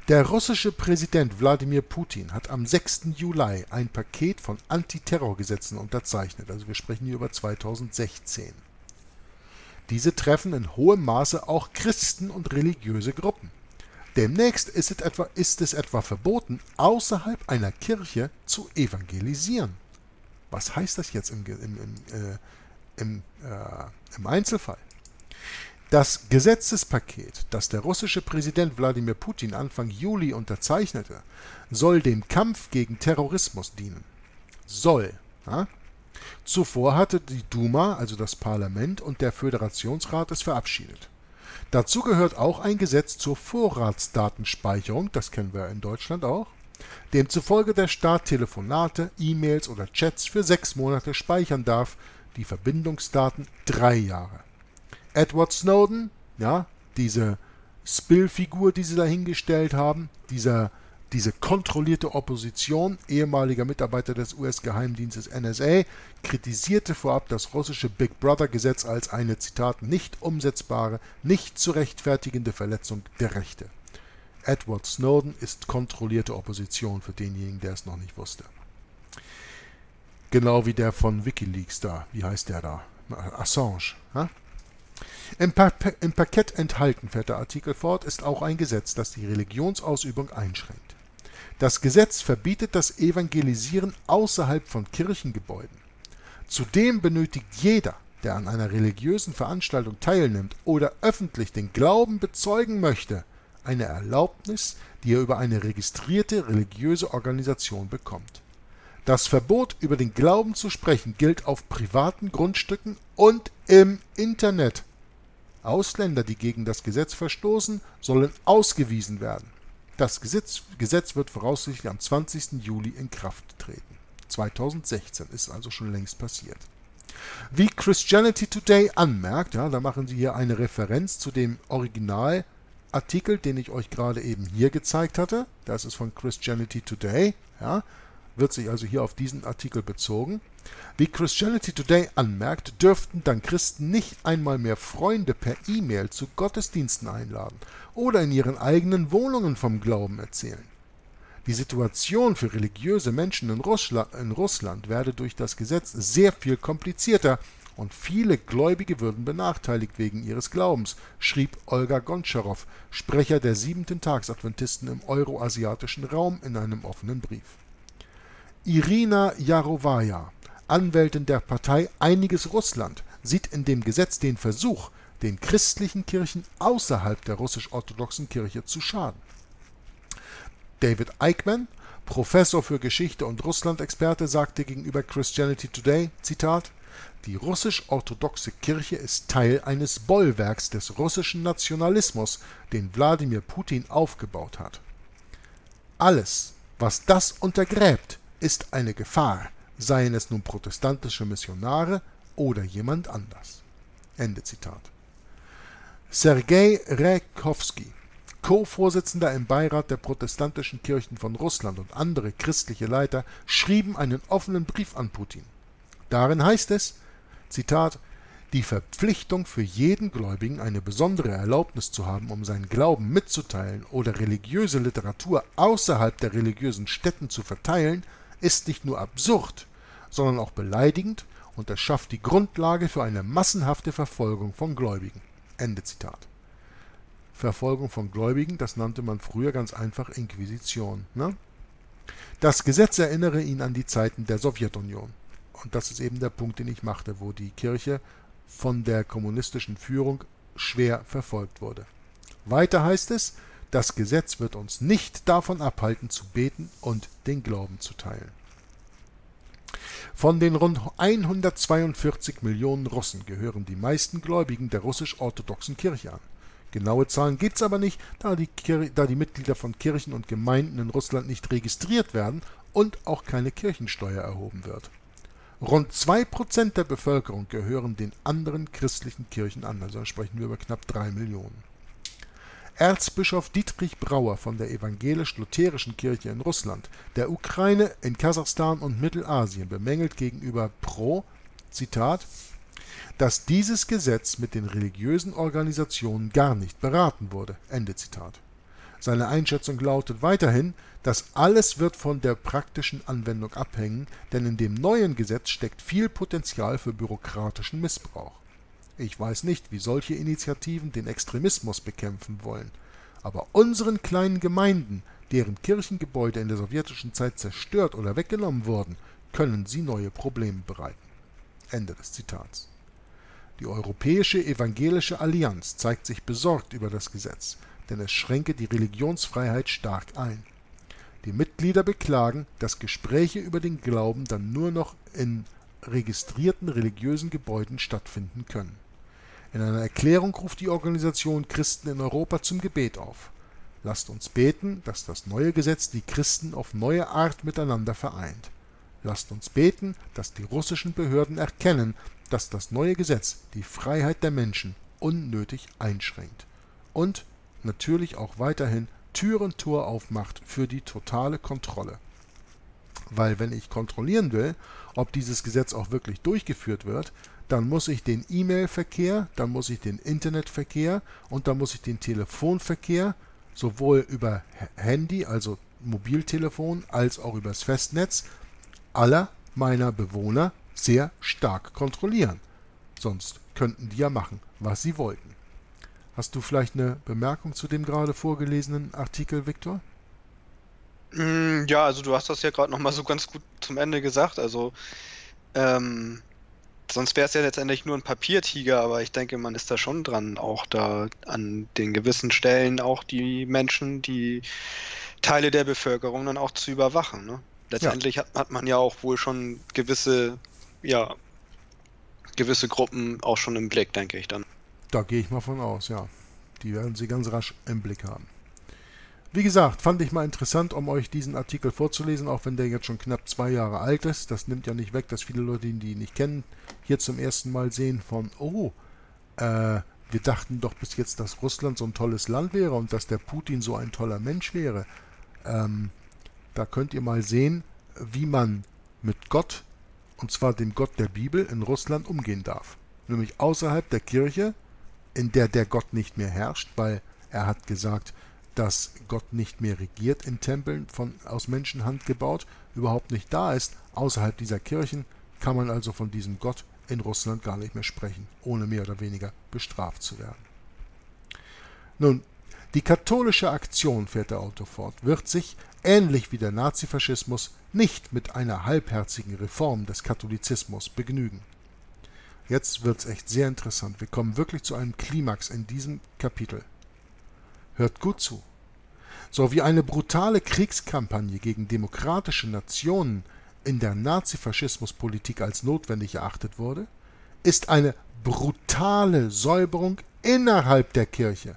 Der russische Präsident Wladimir Putin hat am sechsten Juli ein Paket von Antiterrorgesetzen unterzeichnet. Also wir sprechen hier über zweitausendsechzehn. Diese treffen in hohem Maße auch Christen und religiöse Gruppen. Demnächst ist es etwa, ist es etwa verboten, außerhalb einer Kirche zu evangelisieren. Was heißt das jetzt im, im, im äh, Im, äh, im Einzelfall? Das Gesetzespaket, das der russische Präsident Wladimir Putin Anfang Juli unterzeichnete, soll dem Kampf gegen Terrorismus dienen. Soll. Ja? Zuvor hatte die Duma, also das Parlament, und der Föderationsrat es verabschiedet. Dazu gehört auch ein Gesetz zur Vorratsdatenspeicherung, das kennen wir in Deutschland auch, demzufolge der Staat Telefonate, E-Mails oder Chats für sechs Monate speichern darf, die Verbindungsdaten drei Jahre. Edward Snowden, ja, diese Spill-Figur, die sie dahingestellt haben, dieser, diese kontrollierte Opposition, ehemaliger Mitarbeiter des U S-Geheimdienstes N S A, kritisierte vorab das russische Big Brother-Gesetz als eine, Zitat, nicht umsetzbare, nicht zu rechtfertigende Verletzung der Rechte. Edward Snowden ist kontrollierte Opposition, für denjenigen, der es noch nicht wusste. Genau wie der von WikiLeaks da. Wie heißt der da? Assange. Ja? Im, pa Im Paket enthalten, fährt der Artikel fort, ist auch ein Gesetz, das die Religionsausübung einschränkt. Das Gesetz verbietet das Evangelisieren außerhalb von Kirchengebäuden. Zudem benötigt jeder, der an einer religiösen Veranstaltung teilnimmt oder öffentlich den Glauben bezeugen möchte, eine Erlaubnis, die er über eine registrierte religiöse Organisation bekommt. Das Verbot, über den Glauben zu sprechen, gilt auf privaten Grundstücken und im Internet. Ausländer, die gegen das Gesetz verstoßen, sollen ausgewiesen werden. Das Gesetz, Gesetz wird voraussichtlich am zwanzigsten Juli in Kraft treten. zweitausendsechzehn ist also schon längst passiert. Wie Christianity Today anmerkt, ja, da machen sie hier eine Referenz zu dem Originalartikel, den ich euch gerade eben hier gezeigt hatte. Das ist von Christianity Today, ja. Wird sich also hier auf diesen Artikel bezogen. Wie Christianity Today anmerkt, dürften dann Christen nicht einmal mehr Freunde per E-Mail zu Gottesdiensten einladen oder in ihren eigenen Wohnungen vom Glauben erzählen. Die Situation für religiöse Menschen in Russland, in Russland werde durch das Gesetz sehr viel komplizierter und viele Gläubige würden benachteiligt wegen ihres Glaubens, schrieb Olga Goncharov, Sprecher der siebenten Tagsadventisten im euroasiatischen Raum, in einem offenen Brief. Irina Jarowaja, Anwältin der Partei Einiges Russland, sieht in dem Gesetz den Versuch, den christlichen Kirchen außerhalb der russisch-orthodoxen Kirche zu schaden. David Eichmann, Professor für Geschichte und Russland-Experte, sagte gegenüber Christianity Today, Zitat, die russisch-orthodoxe Kirche ist Teil eines Bollwerks des russischen Nationalismus, den Wladimir Putin aufgebaut hat. Alles, was das untergräbt, ist eine Gefahr, seien es nun protestantische Missionare oder jemand anders. Ende Zitat. Sergei Rekowski, Co-Vorsitzender im Beirat der protestantischen Kirchen von Russland und andere christliche Leiter, schrieben einen offenen Brief an Putin. Darin heißt es, Zitat, die Verpflichtung für jeden Gläubigen, eine besondere Erlaubnis zu haben, um seinen Glauben mitzuteilen oder religiöse Literatur außerhalb der religiösen Stätten zu verteilen, ist nicht nur absurd, sondern auch beleidigend und das schafft die Grundlage für eine massenhafte Verfolgung von Gläubigen. Ende Zitat. Verfolgung von Gläubigen, das nannte man früher ganz einfach Inquisition. Ne? Das Gesetz erinnere ihn an die Zeiten der Sowjetunion. Und das ist eben der Punkt, den ich machte, wo die Kirche von der kommunistischen Führung schwer verfolgt wurde. Weiter heißt es, das Gesetz wird uns nicht davon abhalten zu beten und den Glauben zu teilen. Von den rund hundertzweiundvierzig Millionen Russen gehören die meisten Gläubigen der russisch-orthodoxen Kirche an. Genaue Zahlen gibt es aber nicht, da die, da die Mitglieder von Kirchen und Gemeinden in Russland nicht registriert werden und auch keine Kirchensteuer erhoben wird. Rund zwei Prozent der Bevölkerung gehören den anderen christlichen Kirchen an, also sprechen wir über knapp drei Millionen. Erzbischof Dietrich Brauer von der evangelisch-lutherischen Kirche in Russland, der Ukraine, in Kasachstan und Mittelasien bemängelt gegenüber Pro, Zitat, dass dieses Gesetz mit den religiösen Organisationen gar nicht beraten wurde, Ende Zitat. Seine Einschätzung lautet weiterhin, dass alles wird von der praktischen Anwendung abhängen, denn in dem neuen Gesetz steckt viel Potenzial für bürokratischen Missbrauch. Ich weiß nicht, wie solche Initiativen den Extremismus bekämpfen wollen, aber unseren kleinen Gemeinden, deren Kirchengebäude in der sowjetischen Zeit zerstört oder weggenommen wurden, können sie neue Probleme bereiten. Ende des Zitats. Die Europäische Evangelische Allianz zeigt sich besorgt über das Gesetz, denn es schränke die Religionsfreiheit stark ein. Die Mitglieder beklagen, dass Gespräche über den Glauben dann nur noch in registrierten religiösen Gebäuden stattfinden können. In einer Erklärung ruft die Organisation Christen in Europa zum Gebet auf. Lasst uns beten, dass das neue Gesetz die Christen auf neue Art miteinander vereint. Lasst uns beten, dass die russischen Behörden erkennen, dass das neue Gesetz die Freiheit der Menschen unnötig einschränkt. Und natürlich auch weiterhin Tür und Tor aufmacht für die totale Kontrolle. Weil wenn ich kontrollieren will, ob dieses Gesetz auch wirklich durchgeführt wird, dann muss ich den E-Mail-Verkehr, dann muss ich den Internetverkehr und dann muss ich den Telefonverkehr sowohl über Handy, also Mobiltelefon, als auch über das Festnetz aller meiner Bewohner sehr stark kontrollieren. Sonst könnten die ja machen, was sie wollten. Hast du vielleicht eine Bemerkung zu dem gerade vorgelesenen Artikel, Victor? Ja, also du hast das ja gerade nochmal so ganz gut zum Ende gesagt, also ähm, sonst wäre es ja letztendlich nur ein Papiertiger, aber ich denke, man ist da schon dran, auch da an den gewissen Stellen auch die Menschen, die Teile der Bevölkerung dann auch zu überwachen. Ne? Letztendlich ja. hat, hat man ja auch wohl schon gewisse, ja, gewisse Gruppen auch schon im Blick, denke ich dann. Da gehe ich mal von aus, ja. Die werden sie ganz rasch im Blick haben. Wie gesagt, fand ich mal interessant, um euch diesen Artikel vorzulesen, auch wenn der jetzt schon knapp zwei Jahre alt ist. Das nimmt ja nicht weg, dass viele Leute, die ihn nicht kennen, hier zum ersten Mal sehen von, oh, äh, wir dachten doch bis jetzt, dass Russland so ein tolles Land wäre und dass der Putin so ein toller Mensch wäre. Ähm, da könnt ihr mal sehen, wie man mit Gott, und zwar dem Gott der Bibel, in Russland umgehen darf. Nämlich außerhalb der Kirche, in der der Gott nicht mehr herrscht, weil er hat gesagt, dass Gott nicht mehr regiert in Tempeln von, aus Menschenhand gebaut, überhaupt nicht da ist. Außerhalb dieser Kirchen kann man also von diesem Gott in Russland gar nicht mehr sprechen, ohne mehr oder weniger bestraft zu werden. Nun, die katholische Aktion, fährt der Autor fort, wird sich, ähnlich wie der Nazi-Faschismus, nicht mit einer halbherzigen Reform des Katholizismus begnügen. Jetzt wird es echt sehr interessant. Wir kommen wirklich zu einem Klimax in diesem Kapitel. Hört gut zu. So wie eine brutale Kriegskampagne gegen demokratische Nationen in der Nazi-Faschismus-Politik als notwendig erachtet wurde, ist eine brutale Säuberung innerhalb der Kirche,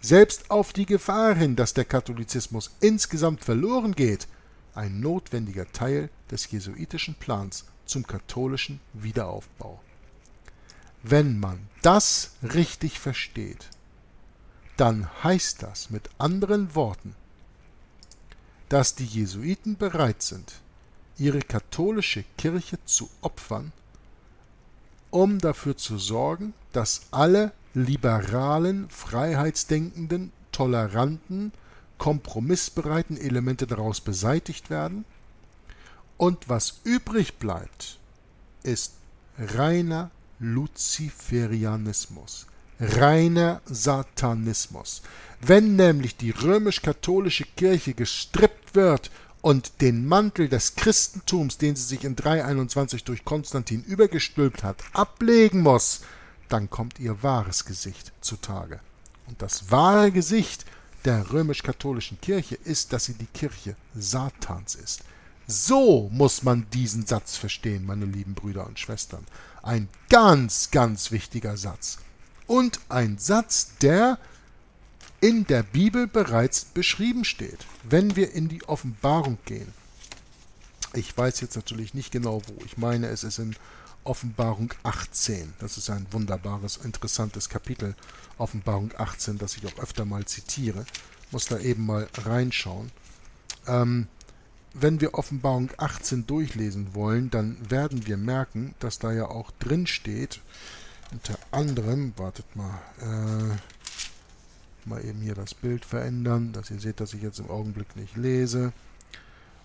selbst auf die Gefahr hin, dass der Katholizismus insgesamt verloren geht, ein notwendiger Teil des jesuitischen Plans zum katholischen Wiederaufbau. Wenn man das richtig versteht, dann heißt das mit anderen Worten, dass die Jesuiten bereit sind, ihre katholische Kirche zu opfern, um dafür zu sorgen, dass alle liberalen, freiheitsdenkenden, toleranten, kompromissbereiten Elemente daraus beseitigt werden und was übrig bleibt, ist reiner Luziferianismus, reiner Satanismus. Wenn nämlich die römisch-katholische Kirche gestrippt wird und den Mantel des Christentums, den sie sich in drei einundzwanzig durch Konstantin übergestülpt hat, ablegen muss, dann kommt ihr wahres Gesicht zutage. Und das wahre Gesicht der römisch-katholischen Kirche ist, dass sie die Kirche Satans ist. So muss man diesen Satz verstehen, meine lieben Brüder und Schwestern. Ein ganz, ganz wichtiger Satz. Und ein Satz, der in der Bibel bereits beschrieben steht, wenn wir in die Offenbarung gehen. Ich weiß jetzt natürlich nicht genau wo. Ich meine, es ist in Offenbarung achtzehn. Das ist ein wunderbares, interessantes Kapitel, Offenbarung achtzehn, das ich auch öfter mal zitiere. Muss da eben mal reinschauen. Ähm, wenn wir Offenbarung achtzehn durchlesen wollen, dann werden wir merken, dass da ja auch drin steht, unter anderem, wartet mal, äh, mal eben hier das Bild verändern, dass ihr seht, dass ich jetzt im Augenblick nicht lese.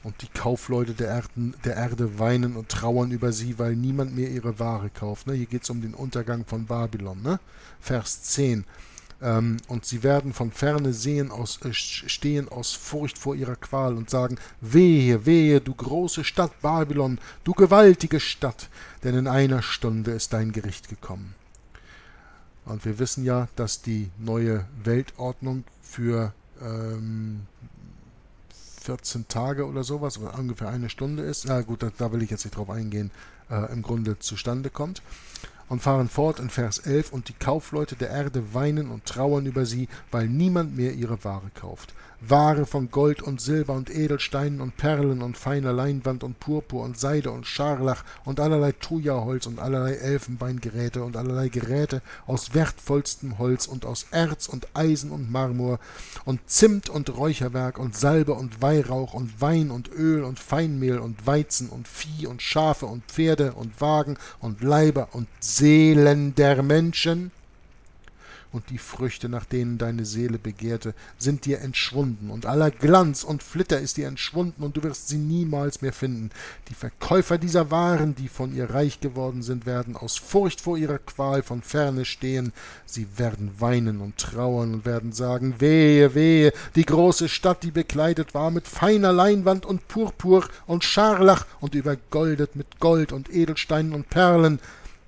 Und die Kaufleute der Erden, der Erde weinen und trauern über sie, weil niemand mehr ihre Ware kauft. Ne? Hier geht es um den Untergang von Babylon. Ne? Vers zehn. Ähm, und sie werden von Ferne sehen aus, äh, stehen aus Furcht vor ihrer Qual und sagen, wehe, wehe, du große Stadt Babylon, du gewaltige Stadt, denn in einer Stunde ist dein Gericht gekommen. Und wir wissen ja, dass die neue Weltordnung für ähm, vierzehn Tage oder sowas, oder ungefähr eine Stunde ist, na gut, da, da will ich jetzt nicht drauf eingehen, äh, im Grunde zustande kommt. Und fahren fort in Vers elf, und die Kaufleute der Erde weinen und trauern über sie, weil niemand mehr ihre Ware kauft. Ware von Gold und Silber und Edelsteinen und Perlen und feiner Leinwand und Purpur und Seide und Scharlach und allerlei Thujaholz und allerlei Elfenbeingeräte und allerlei Geräte aus wertvollstem Holz und aus Erz und Eisen und Marmor und Zimt und Räucherwerk und Salbe und Weihrauch und Wein und Öl und Feinmehl und Weizen und Vieh und Schafe und Pferde und Wagen und Leiber und Seelen der Menschen, und die Früchte, nach denen deine Seele begehrte, sind dir entschwunden, und aller Glanz und Flitter ist dir entschwunden, und du wirst sie niemals mehr finden. Die Verkäufer dieser Waren, die von ihr reich geworden sind, werden aus Furcht vor ihrer Qual von Ferne stehen. Sie werden weinen und trauern und werden sagen, wehe, wehe, die große Stadt, die bekleidet war mit feiner Leinwand und Purpur und Scharlach und übergoldet mit Gold und Edelsteinen und Perlen.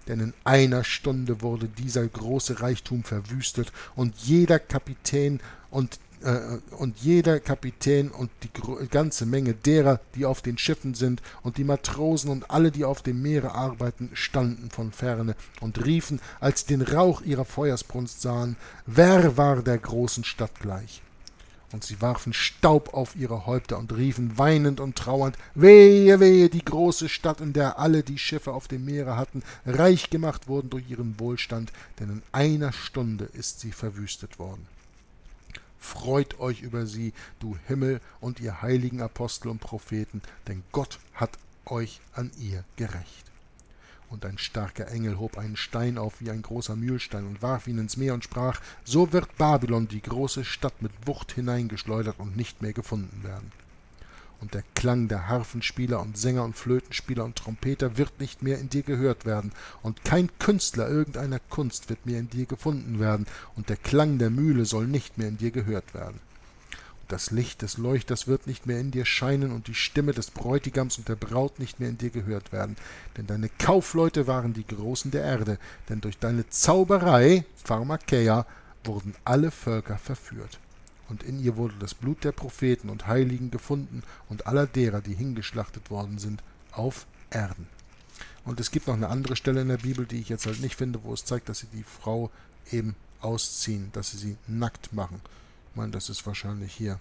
Denn in einer Stunde wurde dieser große Reichtum verwüstet, und jeder Kapitän und, äh, und jeder Kapitän und die ganze Menge derer, die auf den Schiffen sind, und die Matrosen und alle, die auf dem Meere arbeiten, standen von Ferne und riefen, als sie den Rauch ihrer Feuersbrunst sahen, wer war der großen Stadt gleich? Und sie warfen Staub auf ihre Häupter und riefen weinend und trauernd, wehe, wehe, die große Stadt, in der alle, die Schiffe auf dem Meere hatten, reich gemacht wurden durch ihren Wohlstand, denn in einer Stunde ist sie verwüstet worden. Freut euch über sie, du Himmel und ihr heiligen Apostel und Propheten, denn Gott hat euch an ihr gerächt. Und ein starker Engel hob einen Stein auf wie ein großer Mühlstein und warf ihn ins Meer und sprach, so wird Babylon, die große Stadt, mit Wucht hineingeschleudert und nicht mehr gefunden werden. Und der Klang der Harfenspieler und Sänger und Flötenspieler und Trompeter wird nicht mehr in dir gehört werden, und kein Künstler irgendeiner Kunst wird mehr in dir gefunden werden, und der Klang der Mühle soll nicht mehr in dir gehört werden. Das Licht des Leuchters wird nicht mehr in dir scheinen, und die Stimme des Bräutigams und der Braut nicht mehr in dir gehört werden. Denn deine Kaufleute waren die Großen der Erde, denn durch deine Zauberei, Pharmakeia, wurden alle Völker verführt. Und in ihr wurde das Blut der Propheten und Heiligen gefunden und aller derer, die hingeschlachtet worden sind, auf Erden. Und es gibt noch eine andere Stelle in der Bibel, die ich jetzt halt nicht finde, wo es zeigt, dass sie die Frau eben ausziehen, dass sie sie nackt machen. Ich meine, das ist wahrscheinlich hier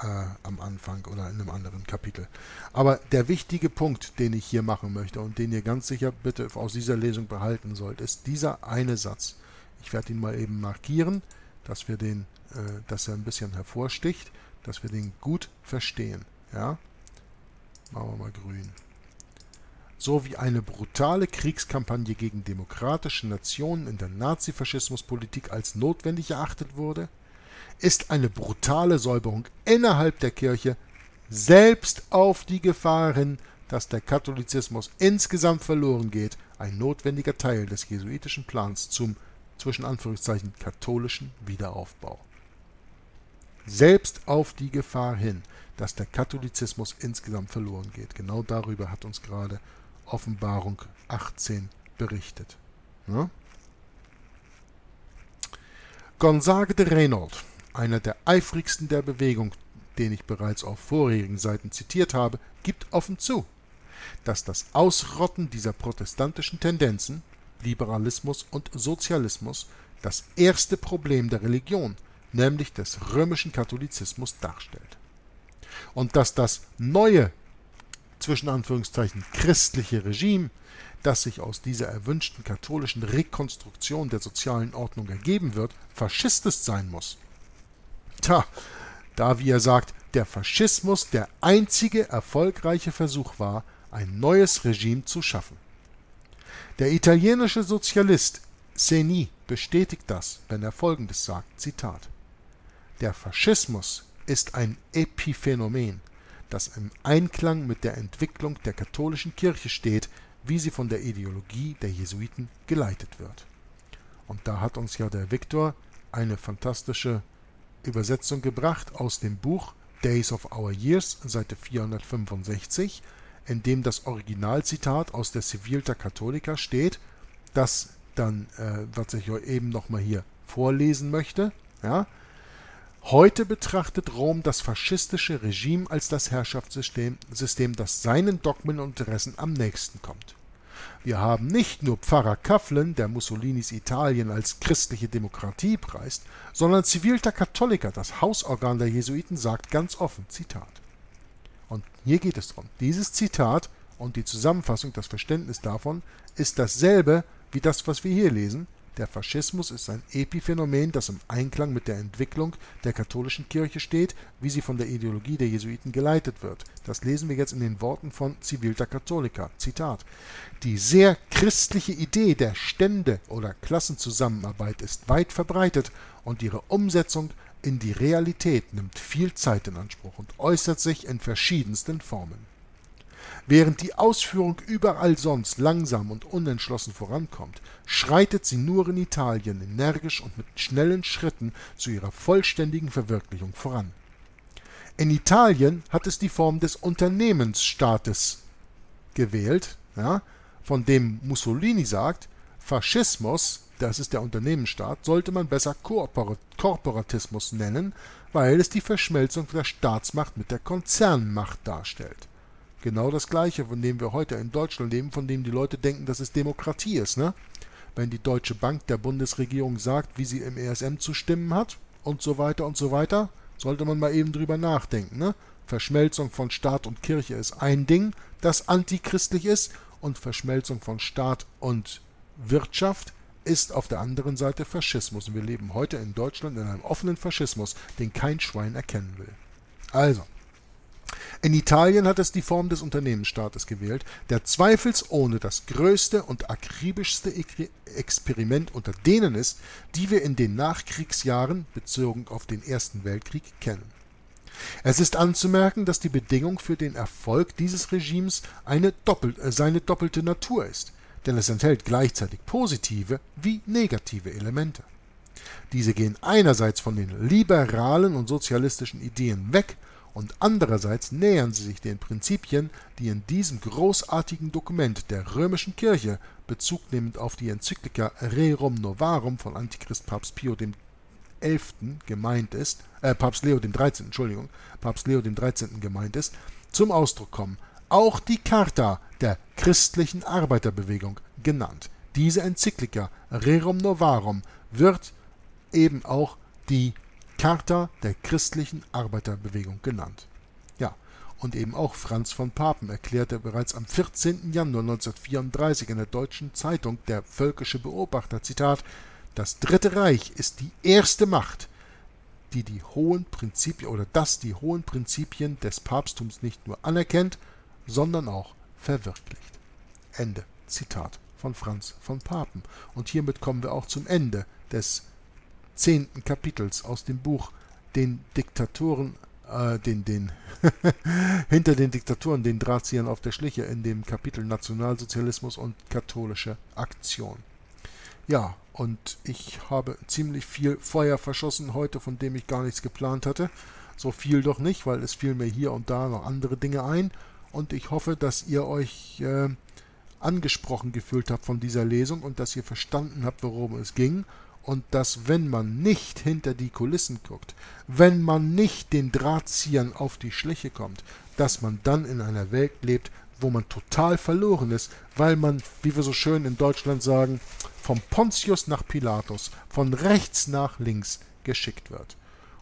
äh, am Anfang oder in einem anderen Kapitel. Aber der wichtige Punkt, den ich hier machen möchte und den ihr ganz sicher bitte aus dieser Lesung behalten sollt, ist dieser eine Satz. Ich werde ihn mal eben markieren, dass wir den, äh, dass er ein bisschen hervorsticht, dass wir den gut verstehen. Ja? Machen wir mal grün. So wie eine brutale Kriegskampagne gegen demokratische Nationen in der Nazi-Faschismuspolitik als notwendig erachtet wurde, ist eine brutale Säuberung innerhalb der Kirche selbst auf die Gefahren dass der Katholizismus insgesamt verloren geht, ein notwendiger Teil des jesuitischen Plans zum, zwischen Anführungszeichen, katholischen Wiederaufbau. Selbst auf die Gefahr hin, dass der Katholizismus insgesamt verloren geht. Genau darüber hat uns gerade Offenbarung achtzehn berichtet. Ja? Gonzague de Reynold, einer der eifrigsten der Bewegung, den ich bereits auf vorherigen Seiten zitiert habe, gibt offen zu, dass das Ausrotten dieser protestantischen Tendenzen, Liberalismus und Sozialismus, das erste Problem der Religion, nämlich des römischen Katholizismus, darstellt. Und dass das neue, zwischen Anführungszeichen, christliche Regime, das sich aus dieser erwünschten katholischen Rekonstruktion der sozialen Ordnung ergeben wird, faschistisch sein muss. Tja, da, wie er sagt, der Faschismus der einzige erfolgreiche Versuch war, ein neues Regime zu schaffen. Der italienische Sozialist Seni bestätigt das, wenn er Folgendes sagt, Zitat: Der Faschismus ist ein Epiphänomen, das im Einklang mit der Entwicklung der katholischen Kirche steht, wie sie von der Ideologie der Jesuiten geleitet wird. Und da hat uns ja der Victor eine fantastische Übersetzung gebracht aus dem Buch Days of Our Years, Seite vierhundertfünfundsechzig, in dem das Originalzitat aus der Civiltà Cattolica steht, das dann, äh, was ich euch eben nochmal hier vorlesen möchte, ja. Heute betrachtet Rom das faschistische Regime als das Herrschaftssystem, System, das seinen Dogmen und Interessen am nächsten kommt. Wir haben nicht nur Pfarrer Coughlin, der Mussolinis Italien als christliche Demokratie preist, sondern Civiltà Cattolica, das Hausorgan der Jesuiten, sagt ganz offen, Zitat. Und hier geht es darum, dieses Zitat und die Zusammenfassung, das Verständnis davon, ist dasselbe wie das, was wir hier lesen. Der Faschismus ist ein Epiphänomen, das im Einklang mit der Entwicklung der katholischen Kirche steht, wie sie von der Ideologie der Jesuiten geleitet wird. Das lesen wir jetzt in den Worten von Civiltà Cattolica. Zitat: Die sehr christliche Idee der Stände- oder Klassenzusammenarbeit ist weit verbreitet und ihre Umsetzung in die Realität nimmt viel Zeit in Anspruch und äußert sich in verschiedensten Formen. Während die Ausführung überall sonst langsam und unentschlossen vorankommt, schreitet sie nur in Italien energisch und mit schnellen Schritten zu ihrer vollständigen Verwirklichung voran. In Italien hat es die Form des Unternehmensstaates gewählt, ja, von dem Mussolini sagt, Faschismus, das ist der Unternehmensstaat, sollte man besser Korporatismus nennen, weil es die Verschmelzung der Staatsmacht mit der Konzernmacht darstellt. Genau das Gleiche, von dem wir heute in Deutschland leben, von dem die Leute denken, dass es Demokratie ist, ne? Wenn die Deutsche Bank der Bundesregierung sagt, wie sie im E S M zu stimmen hat und so weiter und so weiter, sollte man mal eben drüber nachdenken, ne? Verschmelzung von Staat und Kirche ist ein Ding, das antichristlich ist, und Verschmelzung von Staat und Wirtschaft ist auf der anderen Seite Faschismus. Und wir leben heute in Deutschland in einem offenen Faschismus, den kein Schwein erkennen will. Also, in Italien hat es die Form des Unternehmensstaates gewählt, der zweifelsohne das größte und akribischste Experiment unter denen ist, die wir in den Nachkriegsjahren bezogen auf den Ersten Weltkrieg kennen. Es ist anzumerken, dass die Bedingung für den Erfolg dieses Regimes eine doppelt, äh, seine doppelte Natur ist, denn es enthält gleichzeitig positive wie negative Elemente. Diese gehen einerseits von den liberalen und sozialistischen Ideen weg, und andererseits nähern sie sich den Prinzipien, die in diesem großartigen Dokument der römischen Kirche, bezugnehmend auf die Enzyklika Rerum Novarum von Antichrist Papst Pio dem elften gemeint ist, äh, Papst Leo dem dreizehnten Entschuldigung, Papst Leo dem dreizehnten gemeint ist, zum Ausdruck kommen. Auch die Charta der christlichen Arbeiterbewegung genannt. Diese Enzyklika Rerum Novarum wird eben auch die Charta der christlichen Arbeiterbewegung genannt. Ja, und eben auch Franz von Papen erklärte bereits am vierzehnten Januar neunzehnhundertvierunddreißig in der deutschen Zeitung der Völkische Beobachter, Zitat, das Dritte Reich ist die erste Macht, die die hohen Prinzipien oder das die hohen Prinzipien des Papsttums nicht nur anerkennt, sondern auch verwirklicht. Ende Zitat von Franz von Papen. Und hiermit kommen wir auch zum Ende des zehnten Kapitels aus dem Buch Den Diktatoren äh, den, den hinter den Diktatoren, den Drahtziehern auf der Schliche in dem Kapitel Nationalsozialismus und katholische Aktion. Ja, und ich habe ziemlich viel Feuer verschossen heute, von dem ich gar nichts geplant hatte. So viel doch nicht, weil es fiel mir hier und da noch andere Dinge ein. Und ich hoffe, dass ihr euch äh, angesprochen gefühlt habt von dieser Lesung und dass ihr verstanden habt, worum es ging. Und dass, wenn man nicht hinter die Kulissen guckt, wenn man nicht den Drahtziehern auf die Schliche kommt, dass man dann in einer Welt lebt, wo man total verloren ist, weil man, wie wir so schön in Deutschland sagen, vom Pontius nach Pilatus, von rechts nach links geschickt wird.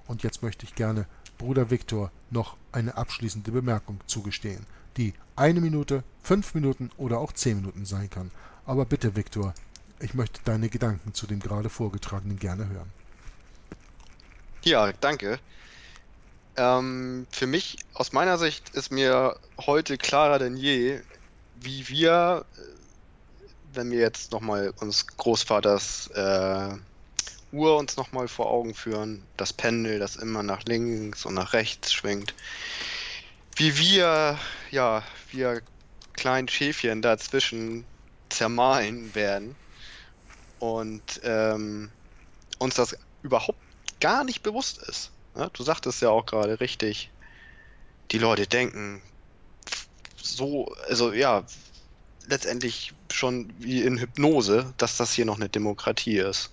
Und jetzt möchte ich gerne Bruder Victor noch eine abschließende Bemerkung zugestehen, die eine Minute, fünf Minuten oder auch zehn Minuten sein kann. Aber bitte, Victor, ich möchte deine Gedanken zu dem gerade Vorgetragenen gerne hören. Ja, danke. Ähm, für mich, aus meiner Sicht, ist mir heute klarer denn je, wie wir, wenn wir jetzt nochmal uns Großvaters äh, Uhr uns nochmal vor Augen führen, das Pendel, das immer nach links und nach rechts schwingt, wie wir, ja, wir kleinen Schäfchen dazwischen zermahlen werden und ähm, uns das überhaupt gar nicht bewusst ist. Ja, du sagtest ja auch gerade richtig, die Leute denken so, also ja, letztendlich schon wie in Hypnose, dass das hier noch eine Demokratie ist.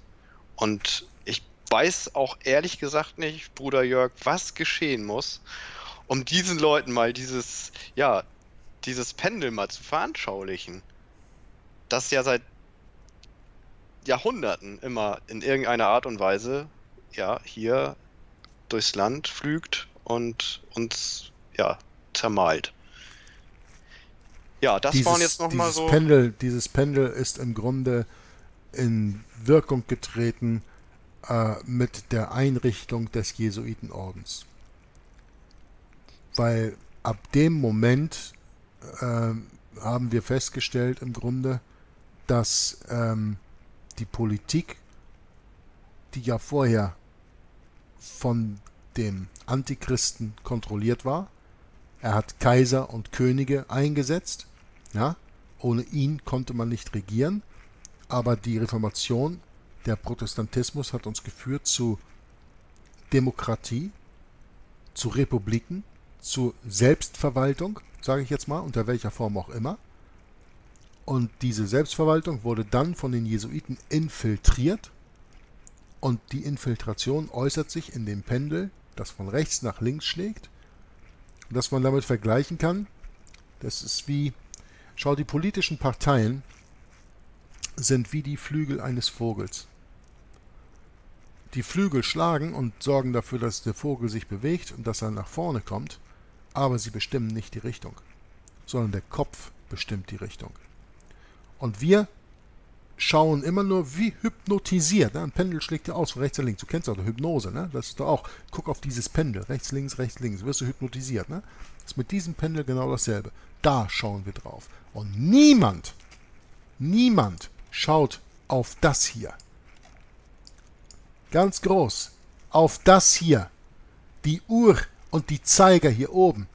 Und ich weiß auch ehrlich gesagt nicht, Bruder Jörg, was geschehen muss, um diesen Leuten mal dieses, ja, dieses Pendel mal zu veranschaulichen, das ja seit Jahrhunderten immer in irgendeiner Art und Weise, ja, hier durchs Land pflügt und uns, ja, zermalt. Ja, das dieses, waren jetzt nochmal so... Pendel, dieses Pendel ist im Grunde in Wirkung getreten äh, mit der Einrichtung des Jesuitenordens. Weil ab dem Moment äh, haben wir festgestellt im Grunde, dass ähm, die Politik, die ja vorher von dem Antichristen kontrolliert war, er hat Kaiser und Könige eingesetzt, ja? Ohne ihn konnte man nicht regieren, aber die Reformation, der Protestantismus hat uns geführt zu Demokratie, zu Republiken, zu Selbstverwaltung, sage ich jetzt mal, unter welcher Form auch immer. Und diese Selbstverwaltung wurde dann von den Jesuiten infiltriert. Und die Infiltration äußert sich in dem Pendel, das von rechts nach links schlägt. Und dass man damit vergleichen kann, das ist wie, schau, die politischen Parteien sind wie die Flügel eines Vogels. Die Flügel schlagen und sorgen dafür, dass der Vogel sich bewegt und dass er nach vorne kommt, aber sie bestimmen nicht die Richtung, sondern der Kopf bestimmt die Richtung. Und wir schauen immer nur wie hypnotisiert. Ne? Ein Pendel schlägt ja aus von rechts nach links. Du kennst auch die Hypnose, ne? Das ist doch auch, guck auf dieses Pendel, rechts, links, rechts, links, wirst du hypnotisiert. Ne? Das ist mit diesem Pendel genau dasselbe. Da schauen wir drauf. Und niemand, niemand schaut auf das hier. Ganz groß. Auf das hier. Die Uhr und die Zeiger hier oben.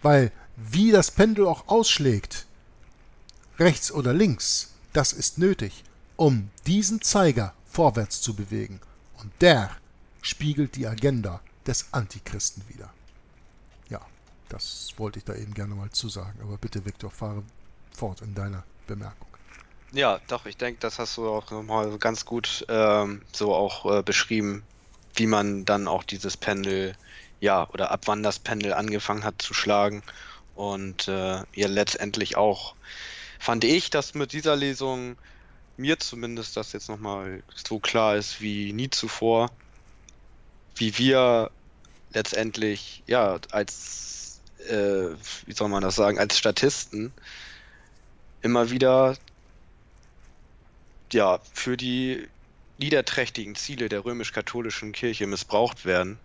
Weil wie das Pendel auch ausschlägt, rechts oder links, das ist nötig, um diesen Zeiger vorwärts zu bewegen. Und der spiegelt die Agenda des Antichristen wider. Ja, das wollte ich da eben gerne mal zu sagen. Aber bitte, Victor, fahre fort in deiner Bemerkung. Ja, doch, ich denke, das hast du auch nochmal ganz gut ähm, so auch äh, beschrieben, wie man dann auch dieses Pendel, ja, oder ab wann das Pendel angefangen hat zu schlagen. Und äh, ja, letztendlich auch fand ich, dass mit dieser Lesung mir zumindest das jetzt nochmal so klar ist wie nie zuvor, wie wir letztendlich, ja, als, äh, wie soll man das sagen, als Statisten immer wieder, ja, für die niederträchtigen Ziele der römisch-katholischen Kirche missbraucht werden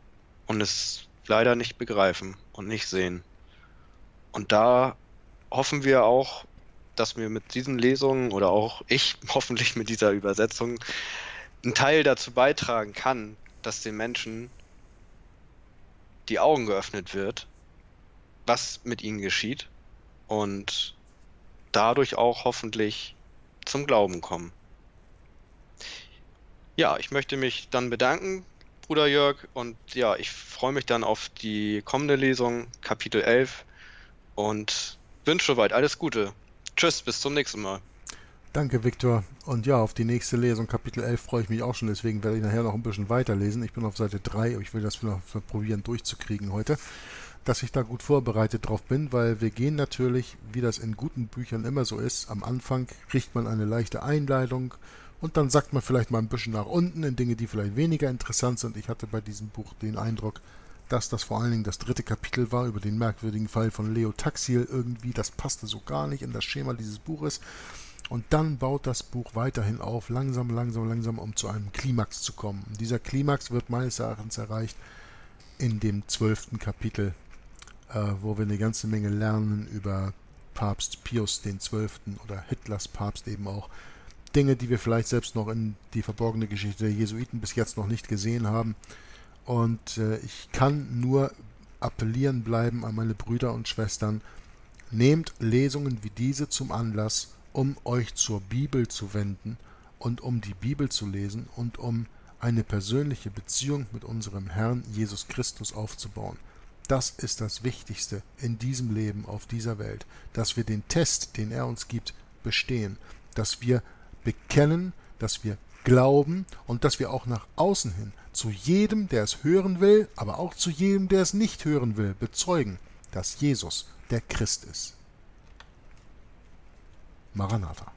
und es leider nicht begreifen und nicht sehen. Und da hoffen wir auch, dass wir mit diesen Lesungen oder auch ich hoffentlich mit dieser Übersetzung einen Teil dazu beitragen kann, dass den Menschen die Augen geöffnet wird, was mit ihnen geschieht und dadurch auch hoffentlich zum Glauben kommen. Ja, ich möchte mich dann bedanken, Bruder Jörg, und ja, ich freue mich dann auf die kommende Lesung, Kapitel elf, und wünsche soweit alles Gute. Tschüss, bis zum nächsten Mal. Danke, Victor. Und ja, auf die nächste Lesung, Kapitel elf, freue ich mich auch schon, deswegen werde ich nachher noch ein bisschen weiterlesen. Ich bin auf Seite drei, ich will das noch probieren durchzukriegen heute, dass ich da gut vorbereitet drauf bin, weil wir gehen natürlich, wie das in guten Büchern immer so ist, am Anfang kriegt man eine leichte Einleitung und dann sackt man vielleicht mal ein bisschen nach unten in Dinge, die vielleicht weniger interessant sind. Ich hatte bei diesem Buch den Eindruck, dass das vor allen Dingen das dritte Kapitel war über den merkwürdigen Fall von Leo Taxil irgendwie. Das passte so gar nicht in das Schema dieses Buches. Und dann baut das Buch weiterhin auf, langsam, langsam, langsam, um zu einem Klimax zu kommen. Und dieser Klimax wird meines Erachtens erreicht in dem zwölften Kapitel, äh, wo wir eine ganze Menge lernen über Papst Pius den Zwölften oder Hitlers Papst eben auch. Dinge, die wir vielleicht selbst noch in die verborgene Geschichte der Jesuiten bis jetzt noch nicht gesehen haben. Und äh, ich kann nur appellieren bleiben an meine Brüder und Schwestern, nehmt Lesungen wie diese zum Anlass, um euch zur Bibel zu wenden und um die Bibel zu lesen und um eine persönliche Beziehung mit unserem Herrn Jesus Christus aufzubauen. Das ist das Wichtigste in diesem Leben auf dieser Welt, dass wir den Test, den er uns gibt, bestehen, dass wir bekennen, dass wir glauben und dass wir auch nach außen hin zu jedem, der es hören will, aber auch zu jedem, der es nicht hören will, bezeugen, dass Jesus der Christ ist. Maranatha.